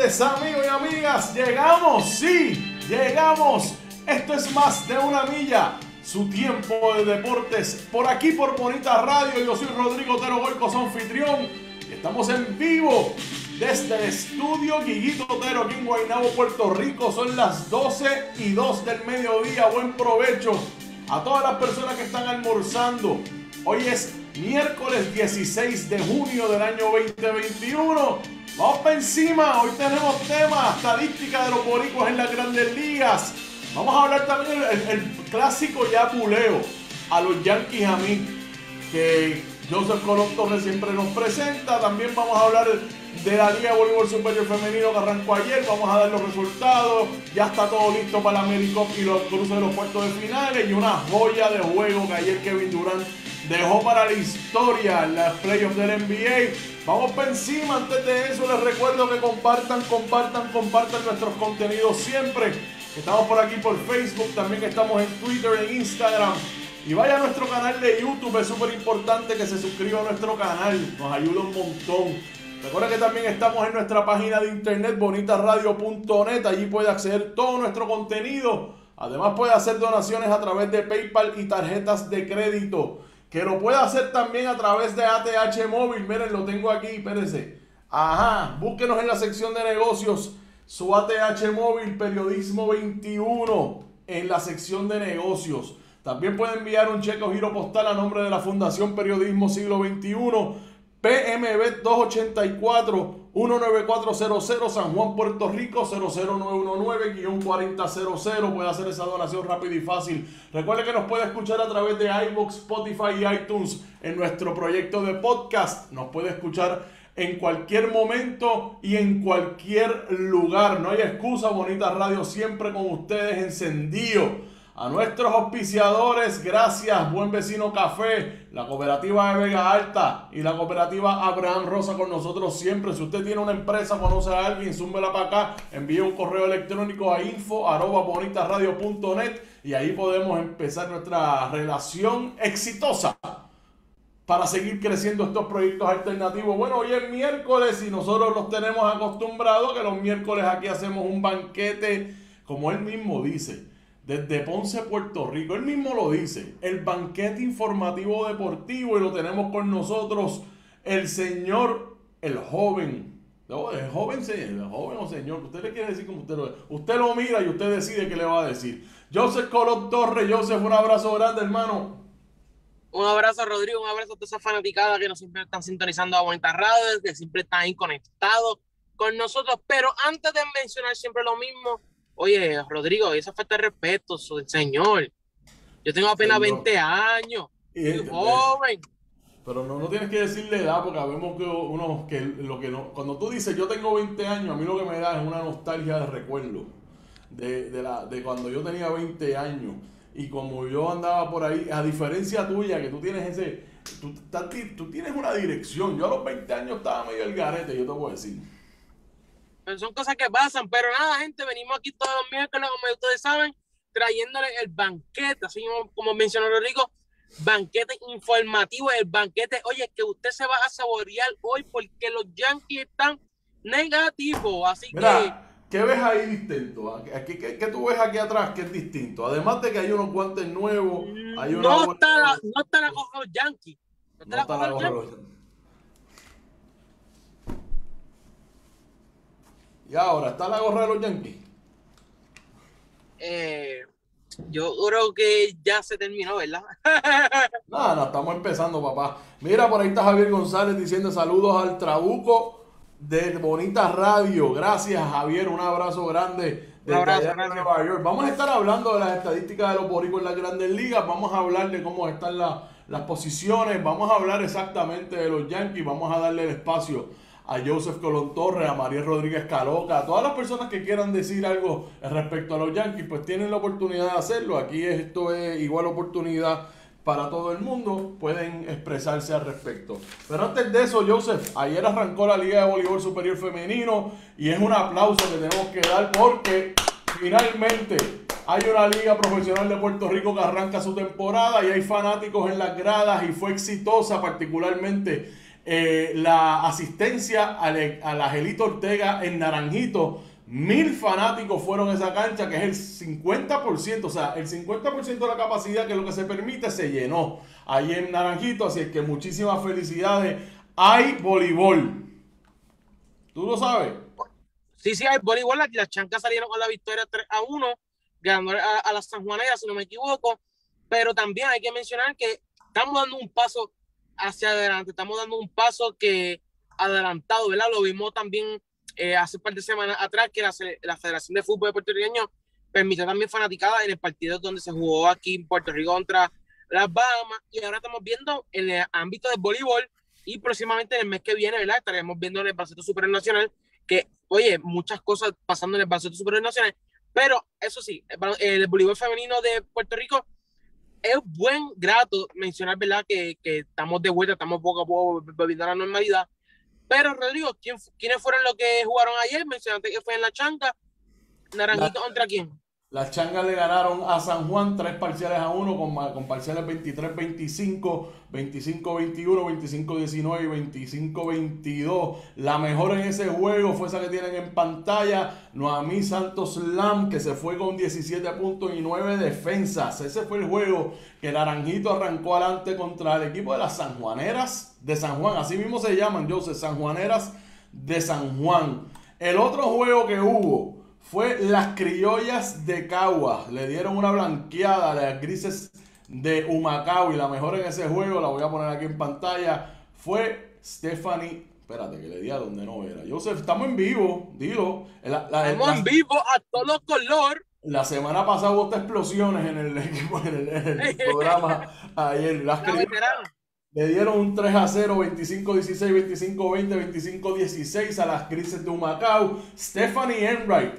tardes, amigos y amigas. Llegamos, sí, llegamos. Esto es Más de una Milla, su tiempo de deportes, por aquí por Bonita Radio. Yo soy Rodrigo Otero Goycos, anfitrión. Estamos en vivo desde el estudio Guiguito Otero, aquí en Guaynabo, Puerto Rico. Son las 12:02 del mediodía. Buen provecho a todas las personas que están almorzando. Hoy es miércoles 16 de junio del año 2021. Vamos para encima. Hoy tenemos temas, estadísticas de los boricuas en las grandes ligas. Vamos a hablar también el clásico ya puleo a los Yankees a mí, que Joseph Colón Torres siempre nos presenta. También vamos a hablar de la Liga Bolívar Superior Femenino que arrancó ayer. Vamos a dar los resultados. Ya está todo listo para la AmeriCup y los cruces de los cuartos de finales. Y una joya de juego que ayer Kevin Durant dejó para la historia en las playoffs del NBA. Vamos para encima. Antes de eso, les recuerdo que compartan nuestros contenidos siempre. Estamos por aquí por Facebook, también estamos en Twitter, en Instagram. Y vaya a nuestro canal de YouTube, es súper importante que se suscriba a nuestro canal, nos ayuda un montón. Recuerda que también estamos en nuestra página de internet, bonitaradio.net, allí puede acceder todo nuestro contenido. Además puede hacer donaciones a través de PayPal y tarjetas de crédito, que lo puede hacer también a través de ATH Móvil. Miren, lo tengo aquí, espérense. Ajá, búsquenos en la sección de negocios. Su ATH Móvil, Periodismo 21, en la sección de negocios. También puede enviar un cheque o giro postal a nombre de la Fundación Periodismo Siglo XXI, PMB 284-19400, San Juan, Puerto Rico, 00919-4000. Puede hacer esa donación rápida y fácil. Recuerde que nos puede escuchar a través de iVoox, Spotify y iTunes en nuestro proyecto de podcast. Nos puede escuchar en cualquier momento y en cualquier lugar. No hay excusa. Bonita Radio siempre con ustedes, encendido. A nuestros auspiciadores, gracias. Buen Vecino Café, la Cooperativa de Vega Alta y la Cooperativa Abraham Rosa con nosotros siempre. Si usted tiene una empresa, conoce a alguien, zúmbela para acá. Envíe un correo electrónico a info@bonitaradio.net y ahí podemos empezar nuestra relación exitosa para seguir creciendo estos proyectos alternativos. Bueno, hoy es miércoles y nosotros los tenemos acostumbrados que los miércoles aquí hacemos un banquete, como él mismo dice, desde Ponce, Puerto Rico. Él mismo lo dice, el banquete informativo deportivo, y lo tenemos con nosotros el señor, el joven. No, el joven o señor, usted le quiere decir como usted lo ve. Usted lo mira y usted decide qué le va a decir. Joseph Colón Torres. Joseph, un abrazo grande, hermano. Un abrazo, Rodrigo, un abrazo a todas esas fanaticadas que no siempre están sintonizando a Bonita Radio, que siempre están ahí conectados con nosotros. Pero antes de mencionar siempre lo mismo, oye, Rodrigo, esa falta de respeto, señor. Yo tengo apenas 20 años, soy joven. Pero no tienes que decirle edad, porque sabemos que uno, que lo que no, cuando tú dices yo tengo 20 años, a mí lo que me da es una nostalgia de recuerdo de cuando yo tenía 20 años. Y como yo andaba por ahí, a diferencia tuya, que tú tienes ese, tú tienes una dirección. Yo a los 20 años estaba medio el garete, yo te puedo decir. Pero son cosas que pasan. Pero nada, gente, venimos aquí todos los miércoles, como ustedes saben, trayéndole el banquete, así como mencionó Rodrigo, banquete informativo, el banquete, oye, que usted se va a saborear hoy porque los Yankees están negativos, así mira, que... ¿Qué ves ahí distinto? ¿Qué tú ves aquí atrás que es distinto? Además de que hay unos guantes nuevos, hay una... No está la coja de los Yankees. ¿Y ahora está la gorra de los Yankees? Yo creo que ya se terminó, ¿verdad? Nada, estamos empezando, papá. Mira, por ahí está Javier González diciendo saludos al Trabuco de Bonita Radio. Gracias, Javier, un abrazo grande desde allá de Nueva York. Vamos a estar hablando de las estadísticas de los boricuas en las grandes ligas, vamos a hablar de cómo están las posiciones, vamos a hablar exactamente de los Yankees, vamos a darle el espacio a Joseph Colón Torres, a María Rodríguez Caloca, a todas las personas que quieran decir algo respecto a los Yankees, pues tienen la oportunidad de hacerlo. Aquí esto es igual oportunidad para todo el mundo, pueden expresarse al respecto. Pero antes de eso, Joseph, ayer arrancó la Liga de Bolívar Superior Femenino y es un aplauso que tenemos que dar porque finalmente hay una liga profesional de Puerto Rico que arranca su temporada y hay fanáticos en las gradas y fue exitosa, particularmente la asistencia al Angelito Ortega en Naranjito. 1000 fanáticos fueron a esa cancha, que es el 50%, o sea, el 50% de la capacidad, que es lo que se permite, se llenó ahí en Naranjito. Así es que muchísimas felicidades. Hay voleibol. ¿Tú lo sabes? Sí, sí, hay voleibol. Las chancas salieron con la victoria 3-1, ganó a las San Juaneras, si no me equivoco. Pero también hay que mencionar que estamos dando un paso hacia adelante, estamos dando un paso que adelantado, ¿verdad? Lo vimos también hace un par de semanas atrás, que la Federación de Fútbol de Puertorriqueño permitió también fanaticada en el partido donde se jugó aquí en Puerto Rico contra las Bahamas, y ahora estamos viendo en el ámbito del voleibol, y próximamente en el mes que viene, ¿verdad?, estaremos viendo en el baloncesto supernacional, que, oye, muchas cosas pasando en el baloncesto supernacional, pero eso sí, el voleibol femenino de Puerto Rico es buen grato mencionar, ¿verdad?, que estamos de vuelta, estamos poco a poco volviendo a la normalidad. Pero, Rodrigo, ¿quiénes fueron los que jugaron ayer? Mencionaste que fue en la changa. ¿Naranjito contra quién? Las changas le ganaron a San Juan 3-1, con parciales 23-25, 25-21, 25-19 y 25-22. La mejor en ese juego fue esa que tienen en pantalla, Noamí Santos Lam, que se fue con 17 puntos y 9 defensas. Ese fue el juego que Naranjito arrancó adelante contra el equipo de las San Juaneras de San Juan. Así mismo se llaman, Joseph, San Juaneras de San Juan. El otro juego que hubo fue las criollas de Caguas. Le dieron una blanqueada a las grises de Humacao. Y la mejor en ese juego, la voy a poner aquí en pantalla, fue Stephanie. Espérate, que le di a donde no era. Joseph, estamos en vivo, dilo. Estamos en vivo a todo color. La semana pasada hubo estas explosiones en el programa ayer. Las criollas le dieron un 3-0, 25-16, 25-20, 25-16 a las grises de Humacao. Stephanie Enright,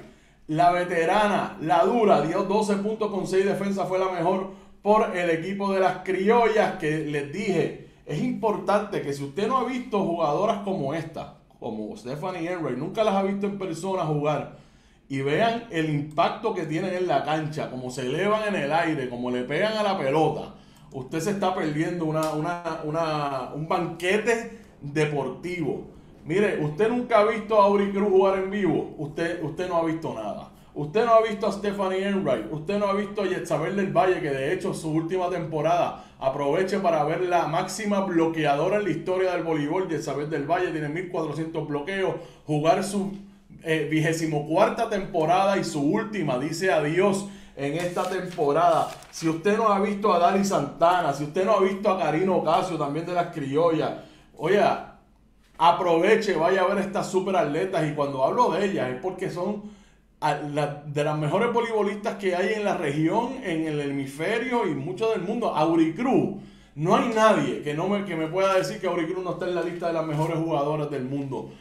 la veterana, la dura, dio 12 puntos con 6 defensas, fue la mejor por el equipo de las criollas, que les dije, es importante que si usted no ha visto jugadoras como esta, como Stephanie Enright, nunca las ha visto en persona jugar, y vean el impacto que tienen en la cancha, como se elevan en el aire, como le pegan a la pelota, usted se está perdiendo un banquete deportivo. Mire, usted nunca ha visto a Aury Cruz jugar en vivo, usted no ha visto nada. Usted no ha visto a Stephanie Enright, usted no ha visto a Yetzabel del Valle, que de hecho su última temporada, aproveche para ver la máxima bloqueadora en la historia del voleibol. Yetzabel del Valle tiene 1400 bloqueos, jugar su 24ª temporada y su última, dice adiós en esta temporada. Si usted no ha visto a Dali Santana, si usted no ha visto a Karina Ocasio, también de las criollas, oye, aproveche, vaya a ver estas super atletas, y cuando hablo de ellas es porque son de las mejores voleibolistas que hay en la región, en el hemisferio y mucho del mundo. Aury Cruz, no hay nadie que me pueda decir que Aury Cruz no está en la lista de las mejores jugadoras del mundo.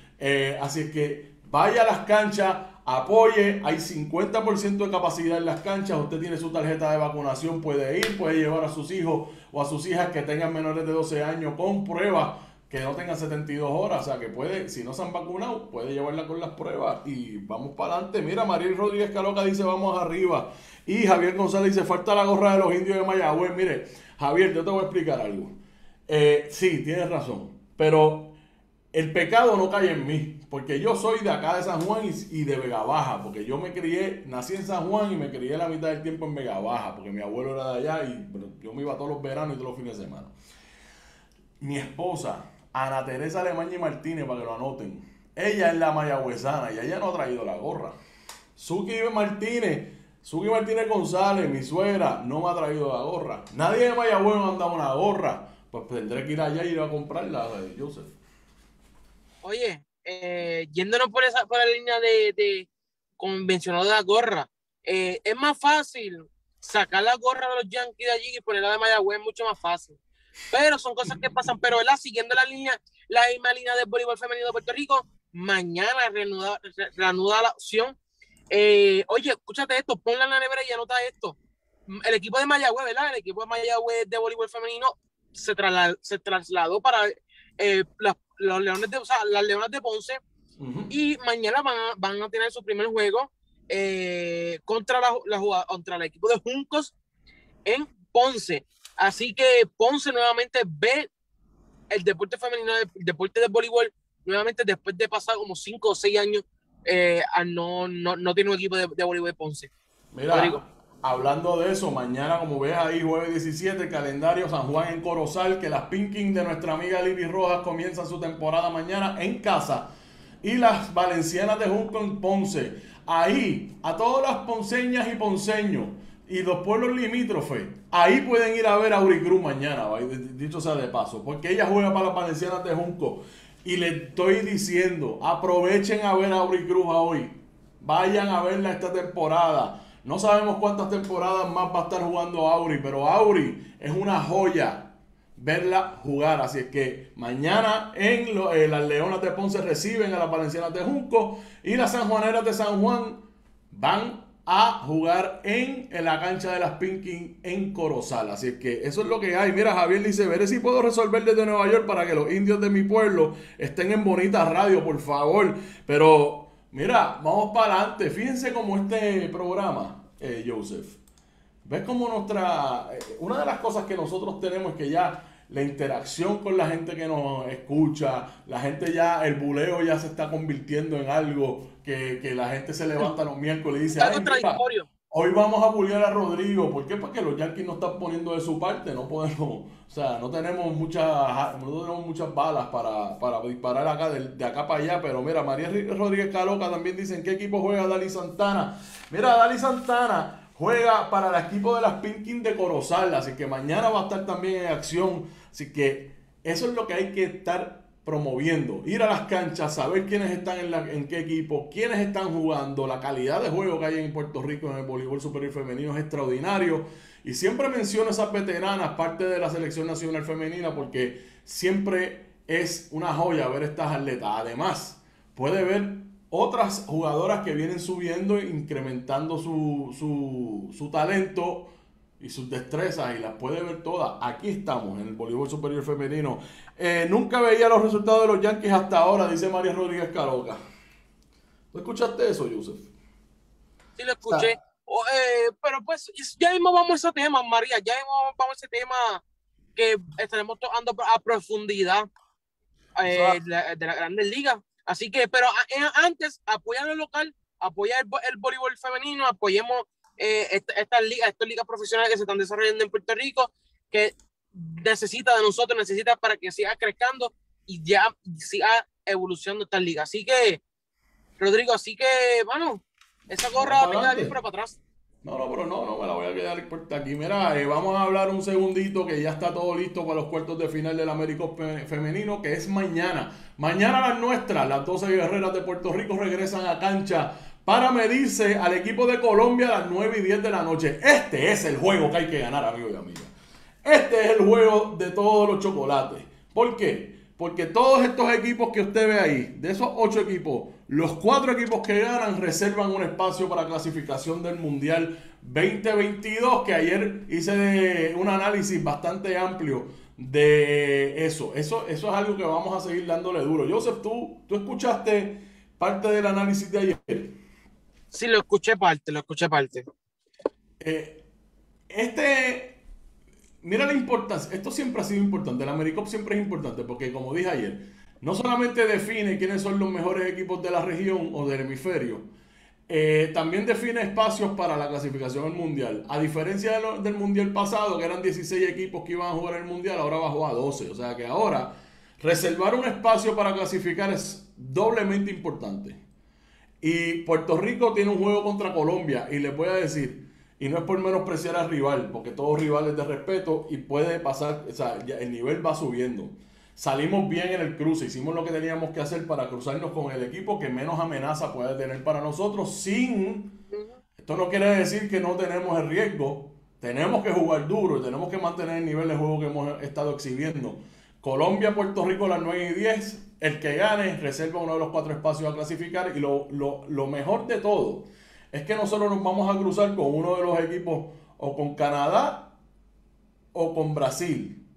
Así es que vaya a las canchas, apoye, hay 50% de capacidad en las canchas, usted tiene su tarjeta de vacunación, puede ir, puede llevar a sus hijos o a sus hijas que tengan menores de 12 años con pruebas, que no tengan 72 horas, o sea que puede, si no se han vacunado, puede llevarla con las pruebas y vamos para adelante. Mira, Mariel Rodríguez Caloca dice vamos arriba, y Javier González dice falta la gorra de los indios de Mayagüez. Mire, Javier, yo te voy a explicar algo. Sí, tienes razón, pero el pecado no cae en mí, porque yo soy de acá de San Juan y de Vega Baja, porque yo nací en San Juan y me crié la mitad del tiempo en Vega Baja, porque mi abuelo era de allá y yo me iba todos los veranos y todos los fines de semana. Mi esposa, Ana Teresa Alemaña y Martínez, para que lo anoten, ella es la mayagüezana y ella no ha traído la gorra. Suki Martínez González, mi suegra, no me ha traído la gorra. Nadie de Mayagüez me ha dado una gorra. Pues tendré que ir allá y ir a comprarla, Joseph. Oye, yéndonos por la línea de convencional de la gorra, es más fácil sacar la gorra de los Yankees de allí y ponerla de Mayagüez, es mucho más fácil. Pero son cosas que pasan, pero ¿verdad? Siguiendo la misma línea del voleibol femenino de Puerto Rico, mañana reanuda la opción. Oye, escúchate esto, ponla en la nevera y anota esto. El equipo de Mayagüez, ¿verdad? El equipo de Mayagüez de voleibol femenino se trasladó para las Leonas de Ponce. Uh-huh. Y mañana van a tener su primer juego contra el equipo de Juncos en Ponce. Así que Ponce nuevamente ve el deporte femenino, el deporte del voleibol, nuevamente después de pasar como 5 o 6 años, no tiene un equipo de voleibol de Ponce. Mira, Rodrigo, hablando de eso, mañana, como ves ahí, jueves 17, el calendario, San Juan en Corozal, que las Pinkins de nuestra amiga Libby Rojas comienzan su temporada mañana en casa. Y las Valencianas de Junco en Ponce. Ahí, a todas las ponceñas y ponceños y los pueblos limítrofes, ahí pueden ir a ver a Aury Cruz mañana, dicho sea de paso, porque ella juega para las Valencianas de Junco. Y le estoy diciendo, aprovechen a ver a Aury Cruz hoy. Vayan a verla esta temporada. No sabemos cuántas temporadas más va a estar jugando Aury, pero Aury es una joya verla jugar. Así es que mañana las Leonas de Ponce reciben a las Valencianas de Junco y las Sanjuaneras de San Juan van a jugar en la cancha de las Pinkins en Corozal. Así es que eso es lo que hay. Mira, Javier dice, veré si puedo resolver desde Nueva York para que los indios de mi pueblo estén en Bonita Radio, por favor. Pero... mira, vamos para adelante. Fíjense cómo este programa, Joseph. ¿Ves cómo una de las cosas que nosotros tenemos es que ya la interacción con la gente que nos escucha, la gente ya, el buleo ya se está convirtiendo en algo que la gente se levanta los miércoles y dice, ay, mira, hoy vamos a bulear a Rodrigo? ¿Por qué? Porque los Yankees no están poniendo de su parte, no podemos, o sea, no tenemos muchas balas para disparar acá de acá para allá. Pero mira, María Rodríguez Caloca también dicen, ¿qué equipo juega Dali Santana? Mira, Dali Santana juega para el equipo de las Pinkins de Corozal, así que mañana va a estar también en acción. Así que eso es lo que hay que estar promoviendo, ir a las canchas, saber quiénes están en qué equipo, quiénes están jugando. La calidad de juego que hay en Puerto Rico en el voleibol superior femenino es extraordinario, y siempre menciono esas veteranas, parte de la selección nacional femenina, porque siempre es una joya ver estas atletas. Además, puede ver otras jugadoras que vienen subiendo e incrementando su talento y sus destrezas, y las puede ver todas. Aquí estamos, en el voleibol superior femenino. Nunca veía los resultados de los Yankees hasta ahora, dice María Rodríguez Caloca. ¿Tú escuchaste eso, Joseph? Sí, lo escuché. Pero pues ya mismo vamos a ese tema, María. Ya mismo vamos a ese tema que estaremos tocando a profundidad de la Grandes Ligas. Así que, pero antes, apoyar lo local, apoyar el voleibol femenino, apoyemos estas ligas profesionales que se están desarrollando en Puerto Rico, que necesita de nosotros, necesita para que siga creciendo y ya siga evolucionando estas ligas. Así que, Rodrigo, así que, bueno, esa gorra me queda bien para atrás. No, me la voy a quedar puesta aquí. Mira, vamos a hablar un segundito que ya está todo listo para los cuartos de final del AmeriCup femenino, que es mañana. Mañana las nuestras, las 12 guerreras de Puerto Rico regresan a cancha para medirse al equipo de Colombia a las 9 y 10 de la noche. Este es el juego que hay que ganar, amigos y amigas. Este es el juego de todos los chocolates. ¿Por qué? Porque todos estos equipos que usted ve ahí, de esos 8 equipos, los 4 equipos que ganan reservan un espacio para clasificación del Mundial 2022, que ayer hice un análisis bastante amplio de eso. Eso es algo que vamos a seguir dándole duro. Joseph, ¿tú escuchaste parte del análisis de ayer? Sí, lo escuché parte. Mira la importancia, esto siempre ha sido importante, el AmeriCup siempre es importante, porque como dije ayer, no solamente define quiénes son los mejores equipos de la región o del hemisferio, también define espacios para la clasificación al Mundial. A diferencia del Mundial pasado, que eran 16 equipos que iban a jugar el Mundial, ahora bajó a 12, o sea que ahora reservar un espacio para clasificar es doblemente importante. Y Puerto Rico tiene un juego contra Colombia, y les voy a decir, y no es por menospreciar al rival, porque todo rival es de respeto y puede pasar, o sea, el nivel va subiendo. Salimos bien en el cruce, hicimos lo que teníamos que hacer para cruzarnos con el equipo que menos amenaza puede tener para nosotros. Esto no quiere decir que no tenemos el riesgo, tenemos que jugar duro y tenemos que mantener el nivel de juego que hemos estado exhibiendo. Colombia, Puerto Rico, las 9 y 10, el que gane reserva uno de los 4 espacios a clasificar, y lo mejor de todo es que nosotros nos vamos a cruzar con uno de los equipos, o con Canadá o con Brasil,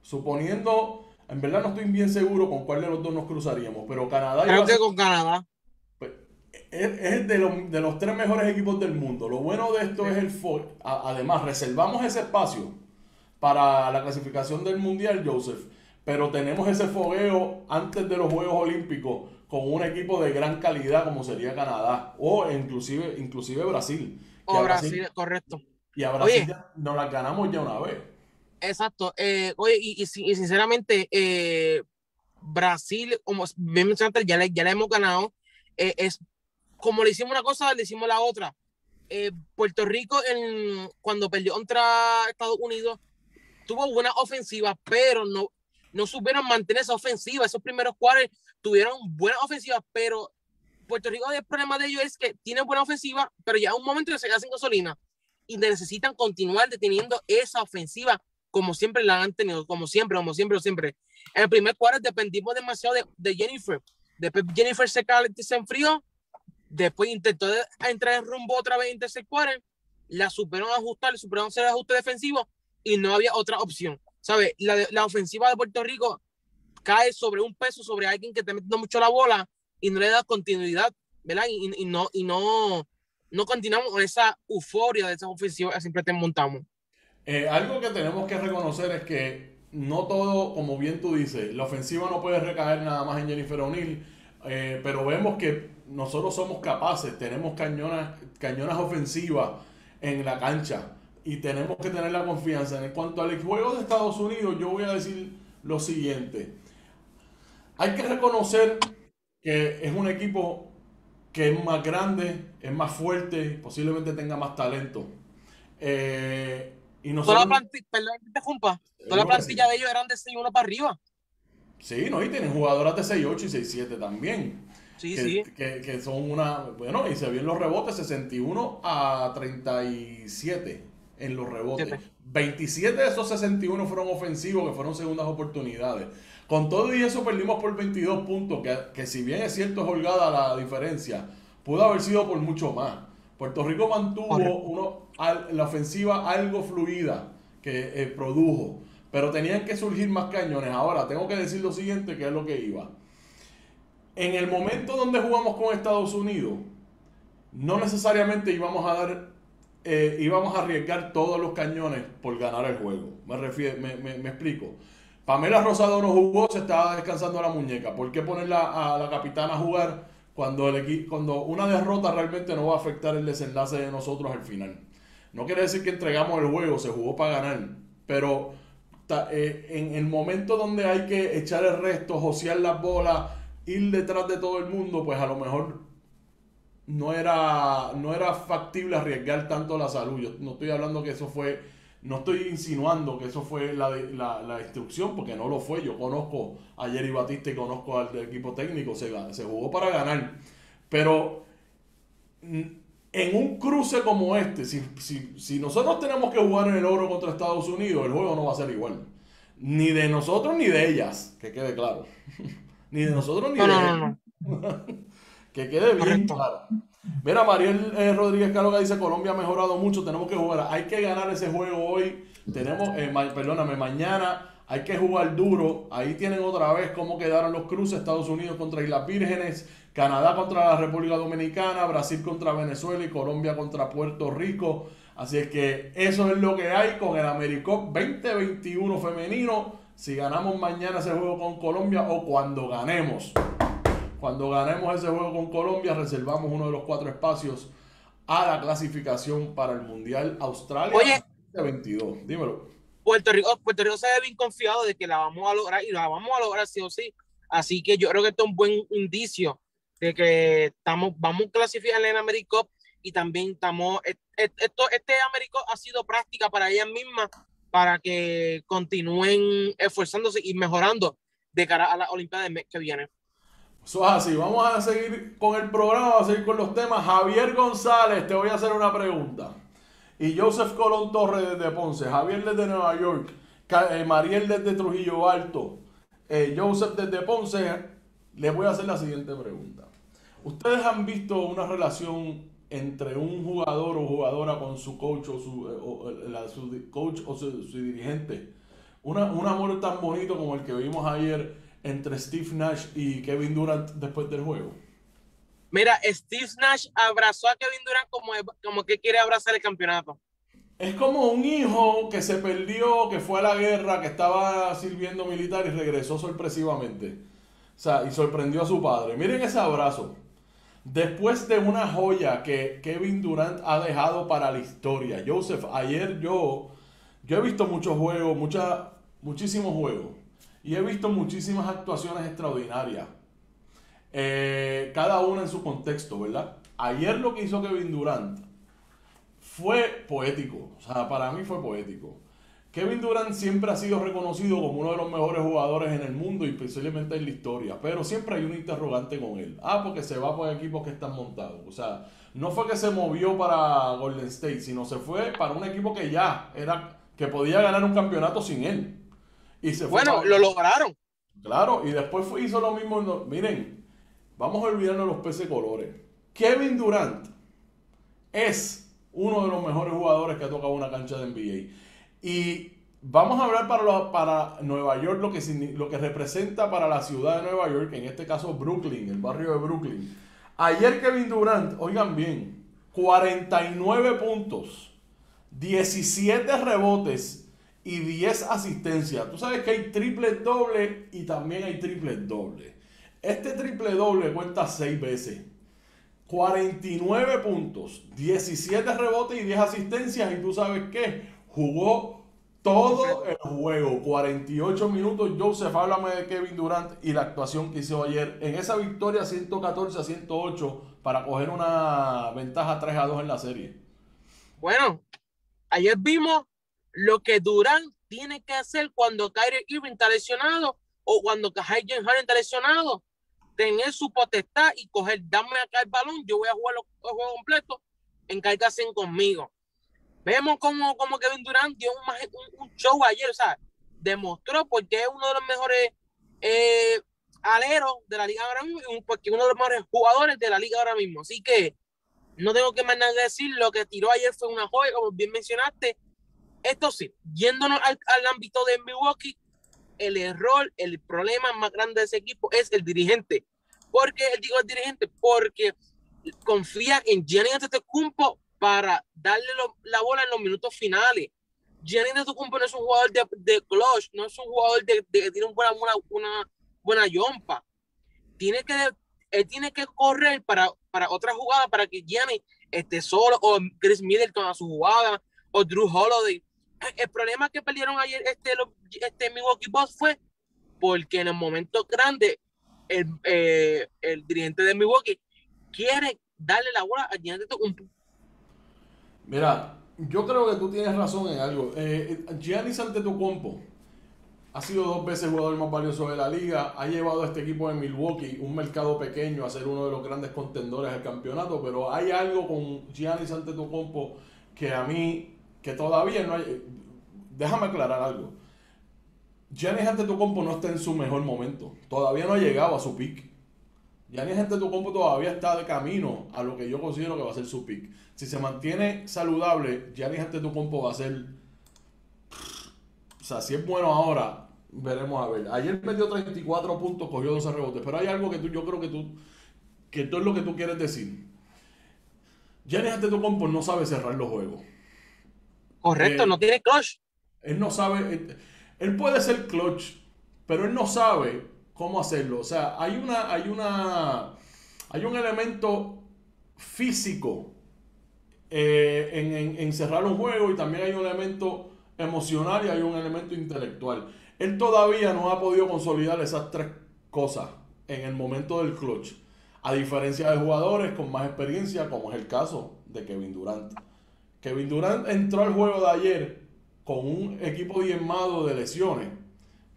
suponiendo, en verdad no estoy bien seguro con cuál de los dos nos cruzaríamos, pero Canadá... Creo que con Canadá. Es de los 3 mejores equipos del mundo. Lo bueno de esto es además, reservamos ese espacio para la clasificación del Mundial, Joseph, pero tenemos ese fogueo antes de los Juegos Olímpicos con un equipo de gran calidad como sería Canadá o inclusive Brasil. O Brasil, correcto. Y a Brasil ya nos las ganamos ya una vez. Exacto. Oye, y sinceramente, Brasil, como bien mencionaste, ya le hemos ganado. Es como le hicimos una cosa, le hicimos la otra. Puerto Rico, cuando perdió contra Estados Unidos, tuvo buenas ofensivas, pero no supieron mantener esa ofensiva. Esos primeros cuartos tuvieron buenas ofensivas, pero Puerto Rico, el problema de ellos es que tienen buena ofensiva, pero ya a un momento se quedan sin gasolina y necesitan continuar deteniendo esa ofensiva como siempre la han tenido, como siempre. En el primer cuarto dependimos demasiado de Jennifer. Después Jennifer se enfrió, después intentó entrar en rumbo otra vez en tercer cuarto, la supieron ajustar, le supieron hacer el ajuste defensivo y no había otra opción. ¿Sabes? La ofensiva de Puerto Rico cae sobre un peso, sobre alguien que está metiendo mucho la bola y no le da continuidad, ¿verdad? Y no continuamos con esa euforia de esas ofensivas que siempre te montamos. Algo que tenemos que reconocer es que no todo, como bien tú dices, la ofensiva no puede recaer nada más en Jennifer O'Neal, pero vemos que nosotros somos capaces, tenemos cañonas ofensivas en la cancha y tenemos que tener la confianza. En cuanto al juego de Estados Unidos, yo voy a decir lo siguiente. Hay que reconocer que es un equipo que es más grande, es más fuerte, posiblemente tenga más talento. Y nosotros, toda la plantilla de ellos eran de 6'1 para arriba. Sí, no, y tienen jugadoras de 6'8 y 6'7 también. Sí, que son una... Bueno, y se vio en los rebotes 61 a 37 en los rebotes. 27 de esos 61 fueron ofensivos, que fueron segundas oportunidades. Con todo y eso perdimos por 22 puntos, que si bien es cierto es holgada la diferencia, pudo haber sido por mucho más. Puerto Rico mantuvo la ofensiva algo fluida que produjo, pero tenían que surgir más cañones. Ahora, tengo que decir lo siguiente, que es lo que iba. En el momento donde jugamos con Estados Unidos, no necesariamente íbamos a arriesgar todos los cañones por ganar el juego. Me explico. Pamela Rosado no jugó, se estaba descansando la muñeca. ¿Por qué ponerla a la capitana a jugar cuando una derrota realmente no va a afectar el desenlace de nosotros al final? No quiere decir que entregamos el juego, se jugó para ganar. Pero en el momento donde hay que echar el resto, josear las bolas, ir detrás de todo el mundo, pues a lo mejor no era factible arriesgar tanto la salud. Yo no estoy hablando que eso fue... No estoy insinuando que eso fue la instrucción, porque no lo fue. Yo conozco a Jerry Batista y conozco al equipo técnico. Se jugó para ganar. Pero en un cruce como este, si nosotros tenemos que jugar en el oro contra Estados Unidos, el juego no va a ser igual. Ni de nosotros ni de ellas, que quede claro. Ni de nosotros ni de ellas. Que quede bien claro. Mira, Mariel Rodríguez Caloca dice: Colombia ha mejorado mucho, tenemos que jugar. Hay que ganar ese juego hoy. Tenemos, mañana hay que jugar duro. Ahí tienen otra vez cómo quedaron los cruces: Estados Unidos contra Islas Vírgenes, Canadá contra la República Dominicana, Brasil contra Venezuela y Colombia contra Puerto Rico. Así es que eso es lo que hay con el AmeriCup 2021 femenino. Si ganamos mañana ese juego con Colombia o cuando ganemos ese juego con Colombia, reservamos uno de los 4 espacios a la clasificación para el Mundial Australia. Oye, 2022. Dímelo. Puerto Rico se ve bien confiado de que la vamos a lograr, y la vamos a lograr sí o sí. Así que yo creo que esto es un buen indicio de que vamos a clasificar en AmeriCup, y también estamos... Este AmeriCup ha sido práctica para ellas mismas, para que continúen esforzándose y mejorando de cara a las Olimpiadas del mes que viene. Eso es así. Vamos a seguir con el programa, vamos a seguir con los temas. Javier González, te voy a hacer una pregunta. Y Joseph Colón Torres desde Ponce, Javier desde Nueva York, Mariel desde Trujillo Alto, Joseph desde Ponce. Les voy a hacer la siguiente pregunta. ¿Ustedes han visto una relación entre un jugador o jugadora con su coach o su dirigente? Un amor tan bonito como el que vimos ayer entre Steve Nash y Kevin Durant después del juego. Mira, Steve Nash abrazó a Kevin Durant como que quiere abrazar el campeonato. Es como un hijo que se perdió, que fue a la guerra, que estaba sirviendo militar y regresó sorpresivamente. O sea, y sorprendió a su padre. Miren ese abrazo. Después de una joya que Kevin Durant ha dejado para la historia. Joseph, ayer yo he visto muchos juegos, muchísimos juegos. Y he visto muchísimas actuaciones extraordinarias. Cada una en su contexto, ¿verdad? Ayer lo que hizo Kevin Durant fue poético. O sea, para mí fue poético. Kevin Durant siempre ha sido reconocido como uno de los mejores jugadores en el mundo y posiblemente en la historia, pero siempre hay un interrogante con él. Ah, porque se va por equipos que están montados. O sea, no fue que se movió para Golden State, sino se fue para un equipo que ya era, que podía ganar un campeonato sin él. Y se fue, bueno, lo lograron. Claro, y después hizo lo mismo. Miren, vamos a olvidarnos los peces colores. Kevin Durant es uno de los mejores jugadores que ha tocado una cancha de NBA. Y vamos a hablar para Nueva York, lo que representa para la ciudad de Nueva York, en este caso Brooklyn, el barrio de Brooklyn. Ayer Kevin Durant, oigan bien, 49 puntos, 17 rebotes y 10 asistencias. Tú sabes que hay triple doble y también hay triple doble. Este triple doble cuenta 6 veces. 49 puntos, 17 rebotes y 10 asistencias. Y tú sabes qué, jugó todo el juego, 48 minutos. Joseph, háblame de Kevin Durant y la actuación que hizo ayer en esa victoria 114-108 para coger una ventaja 3-2 en la serie. Bueno, ayer vimos lo que Durant tiene que hacer cuando Kyrie Irving está lesionado o cuando James Harden está lesionado, tener su potestad y coger, dame acá el balón, yo voy a jugar los juegos completos, encárgase conmigo. Vemos como Kevin Durant dio un show ayer, o sea, demostró porque es uno de los mejores aleros de la liga ahora mismo, porque uno de los mejores jugadores de la liga ahora mismo. Así que no tengo que más nada decir, lo que tiró ayer fue una joya, como bien mencionaste. Esto sí, yéndonos al ámbito de Milwaukee, el problema más grande de ese equipo es el dirigente. ¿Por qué digo el dirigente? Porque confía en Giannis Antetokounmpo para darle la bola en los minutos finales. Giannis Antetokounmpo no es un jugador de clutch, no es un jugador que tiene una buena yompa. Él tiene que correr para otra jugada, para que Giannis esté solo, o Chris Middleton a su jugada, o Drew Holiday. El problema que perdieron ayer Milwaukee Bucks fue porque en el momento grande el dirigente de Milwaukee quiere darle la bola a Giannis Antetokounmpo. Mira, yo creo que tú tienes razón en algo. Giannis Antetokounmpo ha sido 2 veces jugador más valioso de la liga. Ha llevado a este equipo de Milwaukee, un mercado pequeño, a ser uno de los grandes contendores del campeonato. Pero hay algo con Giannis Antetokounmpo que a mí, que todavía no hay... Déjame aclarar algo. Giannis Antetokounmpo no está en su mejor momento. Todavía no ha llegado a su pick. Giannis Antetokounmpo todavía está de camino a lo que yo considero que va a ser su pick. Si se mantiene saludable, Giannis Antetokounmpo va a ser... O sea, si es bueno ahora, veremos a ver. Ayer perdió 34 puntos, cogió 12 rebotes. Pero hay algo que yo creo que esto es lo que tú quieres decir. Giannis Antetokounmpo no sabe cerrar los juegos. Correcto, no tiene clutch. Él no sabe... Él puede ser clutch, pero él no sabe cómo hacerlo. O sea, hay un elemento físico en cerrar un juego, y también hay un elemento emocional y hay un elemento intelectual. Él todavía no ha podido consolidar esas 3 cosas en el momento del clutch, a diferencia de jugadores con más experiencia, como es el caso de Kevin Durant. Kevin Durant entró al juego de ayer con un equipo diezmado de lesiones,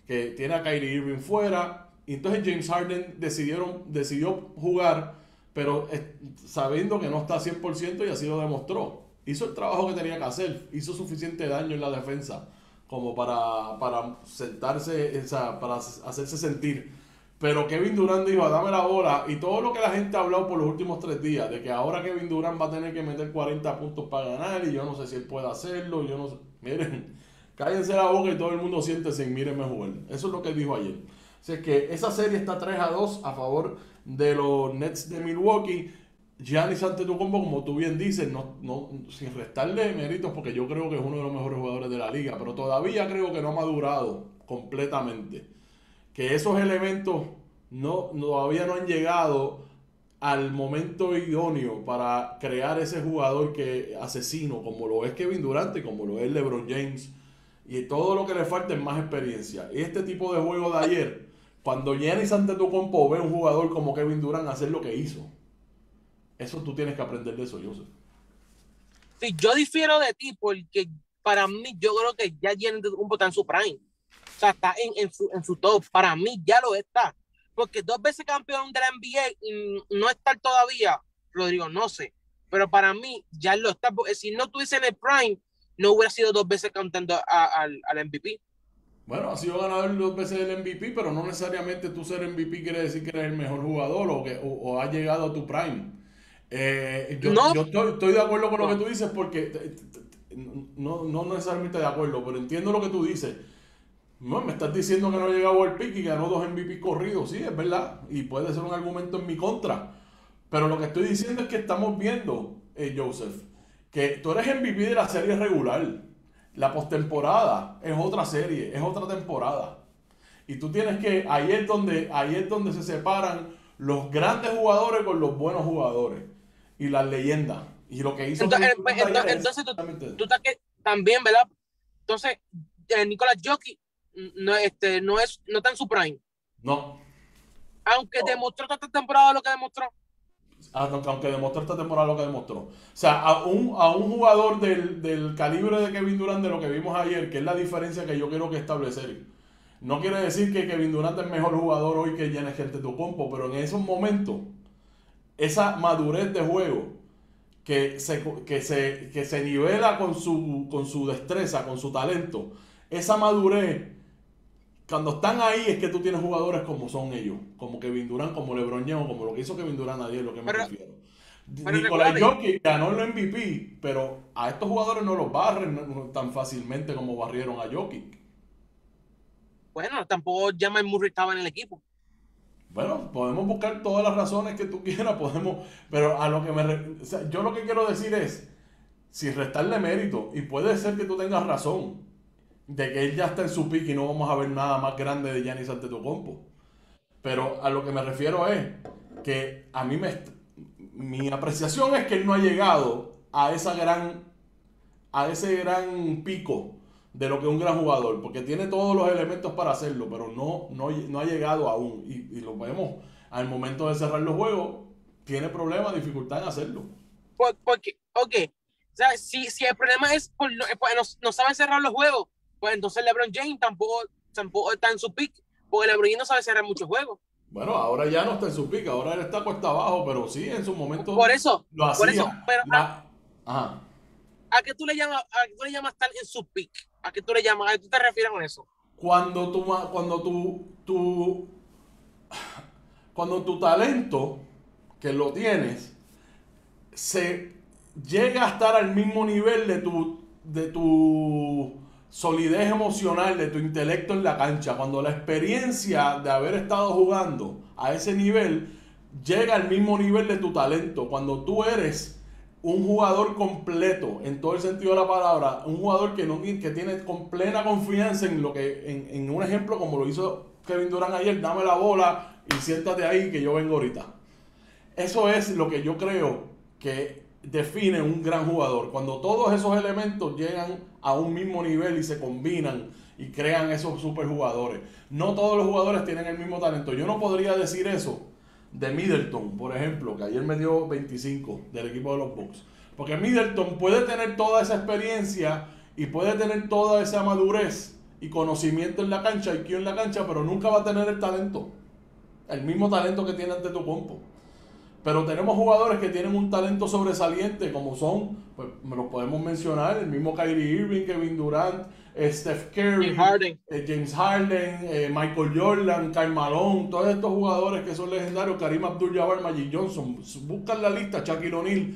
que tiene a Kyrie Irving fuera. Entonces James Harden decidió jugar, pero sabiendo que no está a 100%, y así lo demostró. Hizo el trabajo que tenía que hacer, hizo suficiente daño en la defensa como para sentarse, o sea, para hacerse sentir. Pero Kevin Durant dijo, dame la bola, y todo lo que la gente ha hablado por los últimos 3 días, de que ahora Kevin Durant va a tener que meter 40 puntos para ganar, y yo no sé si él puede hacerlo, yo no sé. Miren, cállense la boca y todo el mundo siéntese y mírenme jugar. Eso es lo que dijo ayer. Así que esa serie está 3-2 a favor de los Nets de Milwaukee. Giannis Antetokounmpo, como tú bien dices, sin restarle méritos, porque yo creo que es uno de los mejores jugadores de la liga, pero todavía creo que no ha madurado completamente. Que esos elementos todavía no han llegado al momento idóneo para crear ese jugador que asesino, como lo es Kevin Durant y como lo es LeBron James. Y todo lo que le falta es más experiencia. Y este tipo de juego de ayer, cuando Giannis Antetokounmpo ve a un jugador como Kevin Durant hacer lo que hizo, eso tú tienes que aprender de eso, Joseph. Sí, yo difiero de ti porque para mí, yo creo que ya Giannis Antetokounmpo está en su prime. O sea, está en su top. Para mí ya lo está. Porque 2 veces campeón de la NBA y no estar todavía, Rodrigo, no sé. Pero para mí ya lo está. Porque si no tuviese en el prime, no hubiera sido 2 veces cantando al MVP. Bueno, ha sido ganador 2 veces el MVP, pero no necesariamente tú ser MVP quiere decir que eres el mejor jugador o has llegado a tu prime. Yo estoy de acuerdo con lo que tú dices, porque no necesariamente de acuerdo, pero entiendo lo que tú dices. No, me estás diciendo que no ha llegado al pick y ganó 2 MVP corridos, sí, es verdad, y puede ser un argumento en mi contra, pero lo que estoy diciendo es que estamos viendo, Joseph, que tú eres MVP de la serie regular, la postemporada es otra serie, es otra temporada, y tú tienes que, ahí es donde se separan los grandes jugadores con los buenos jugadores. Y las leyendas. Y lo que hizo... Entonces tú también, ¿verdad? Entonces, Nicolás Jokic no está en su prime. No. Aunque demostró esta temporada lo que demostró. Aunque demostró esta temporada lo que demostró. O sea, a un jugador del calibre de Kevin Durant, de lo que vimos ayer, que es la diferencia que yo quiero que establecer. No quiere decir que Kevin Durant es mejor jugador hoy que Giannis Antetokounmpo, pero en esos momentos, esa madurez de juego que se nivela con su destreza, con su talento, esa madurez, cuando están ahí es que tú tienes jugadores como son ellos, como Kevin Durant, como LeBron James, como lo que hizo Kevin Durant ayer, lo que me refiero. Nikola Jokic ganó el MVP, pero a estos jugadores no los barren tan fácilmente como barrieron a Jokic. Bueno, tampoco Jamal Murray estaba en el equipo. Bueno, podemos buscar todas las razones que tú quieras, pero a lo que yo lo que quiero decir es, sin restarle mérito, y puede ser que tú tengas razón, de que él ya está en su pick y no vamos a ver nada más grande de Giannis Antetokounmpo. Pero a lo que me refiero es que a mí mi apreciación es que él no ha llegado a ese gran pico de lo que un gran jugador, porque tiene todos los elementos para hacerlo, pero no ha llegado aún, y lo vemos al momento de cerrar los juegos, tiene problemas, dificultad en hacerlo. Porque, ok, o sea, si el problema es no sabe cerrar los juegos, pues entonces LeBron James tampoco está en su pick, porque LeBron James no sabe cerrar muchos juegos. Bueno, ahora ya no está en su pick, ahora él está cuesta abajo, pero sí, en su momento lo hacía. Por eso, pero... Ajá. ¿A qué tú le llamas estar en su pick? ¿A qué tú le llamas? ¿A qué tú te refieres con eso? Cuando tu talento, que lo tienes, se llega a estar al mismo nivel de tu solidez emocional, de tu intelecto en la cancha, cuando la experiencia de haber estado jugando a ese nivel llega al mismo nivel de tu talento, cuando tú eres un jugador completo, en todo el sentido de la palabra, un jugador que tiene con plena confianza en lo que, en un ejemplo como lo hizo Kevin Durant ayer, dame la bola y siéntate ahí que yo vengo ahorita. Eso es lo que yo creo que define un gran jugador, cuando todos esos elementos llegan a un mismo nivel y se combinan y crean esos superjugadores. No todos los jugadores tienen el mismo talento. Yo no podría decir eso de Middleton, por ejemplo, que ayer me dio 25 del equipo de los Bucks. Porque Middleton puede tener toda esa experiencia y puede tener toda esa madurez y conocimiento en la cancha, IQ en la cancha, pero nunca va a tener el talento. El mismo talento que tiene Antetokounmpo. Pero tenemos jugadores que tienen un talento sobresaliente, como son, pues me los podemos mencionar, el mismo Kyrie Irving, Kevin Durant, Steph Curry, James Harden, Michael Jordan, Karl Malone, todos estos jugadores que son legendarios, Kareem Abdul-Jabbar, Magic Johnson, buscan la lista, Shaquille O'Neal,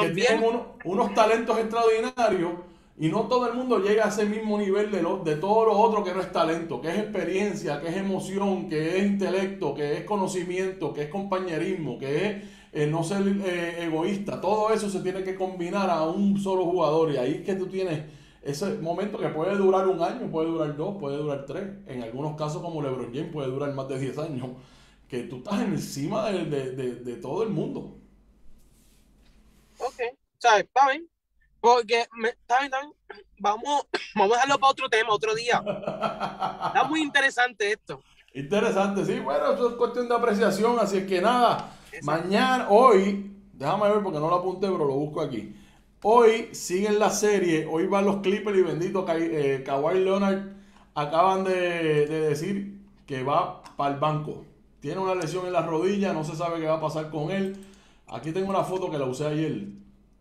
que tienen unos talentos extraordinarios y no todo el mundo llega a ese mismo nivel de todo lo otro que no es talento, que es experiencia, que es emoción, que es intelecto, que es conocimiento, que es compañerismo, que es no ser egoísta. Todo eso se tiene que combinar a un solo jugador, y ahí es que tú tienes ese momento que puede durar un año, puede durar dos, puede durar tres. En algunos casos, como LeBron James, puede durar más de 10 años. Que tú estás encima de todo el mundo. Ok, ¿sabes? Está bien. Porque, está bien. Vamos a dejarlo para otro tema, otro día. Está muy interesante esto. Interesante, sí. Bueno, eso es cuestión de apreciación, así es que nada. Mañana, hoy, déjame ver porque no lo apunté, pero lo busco aquí. Hoy siguen la serie, hoy van los Clippers y bendito Kawhi Leonard. Acaban de decir que va para el banco. Tiene una lesión en la rodilla, no se sabe qué va a pasar con él. Aquí tengo una foto que la usé ayer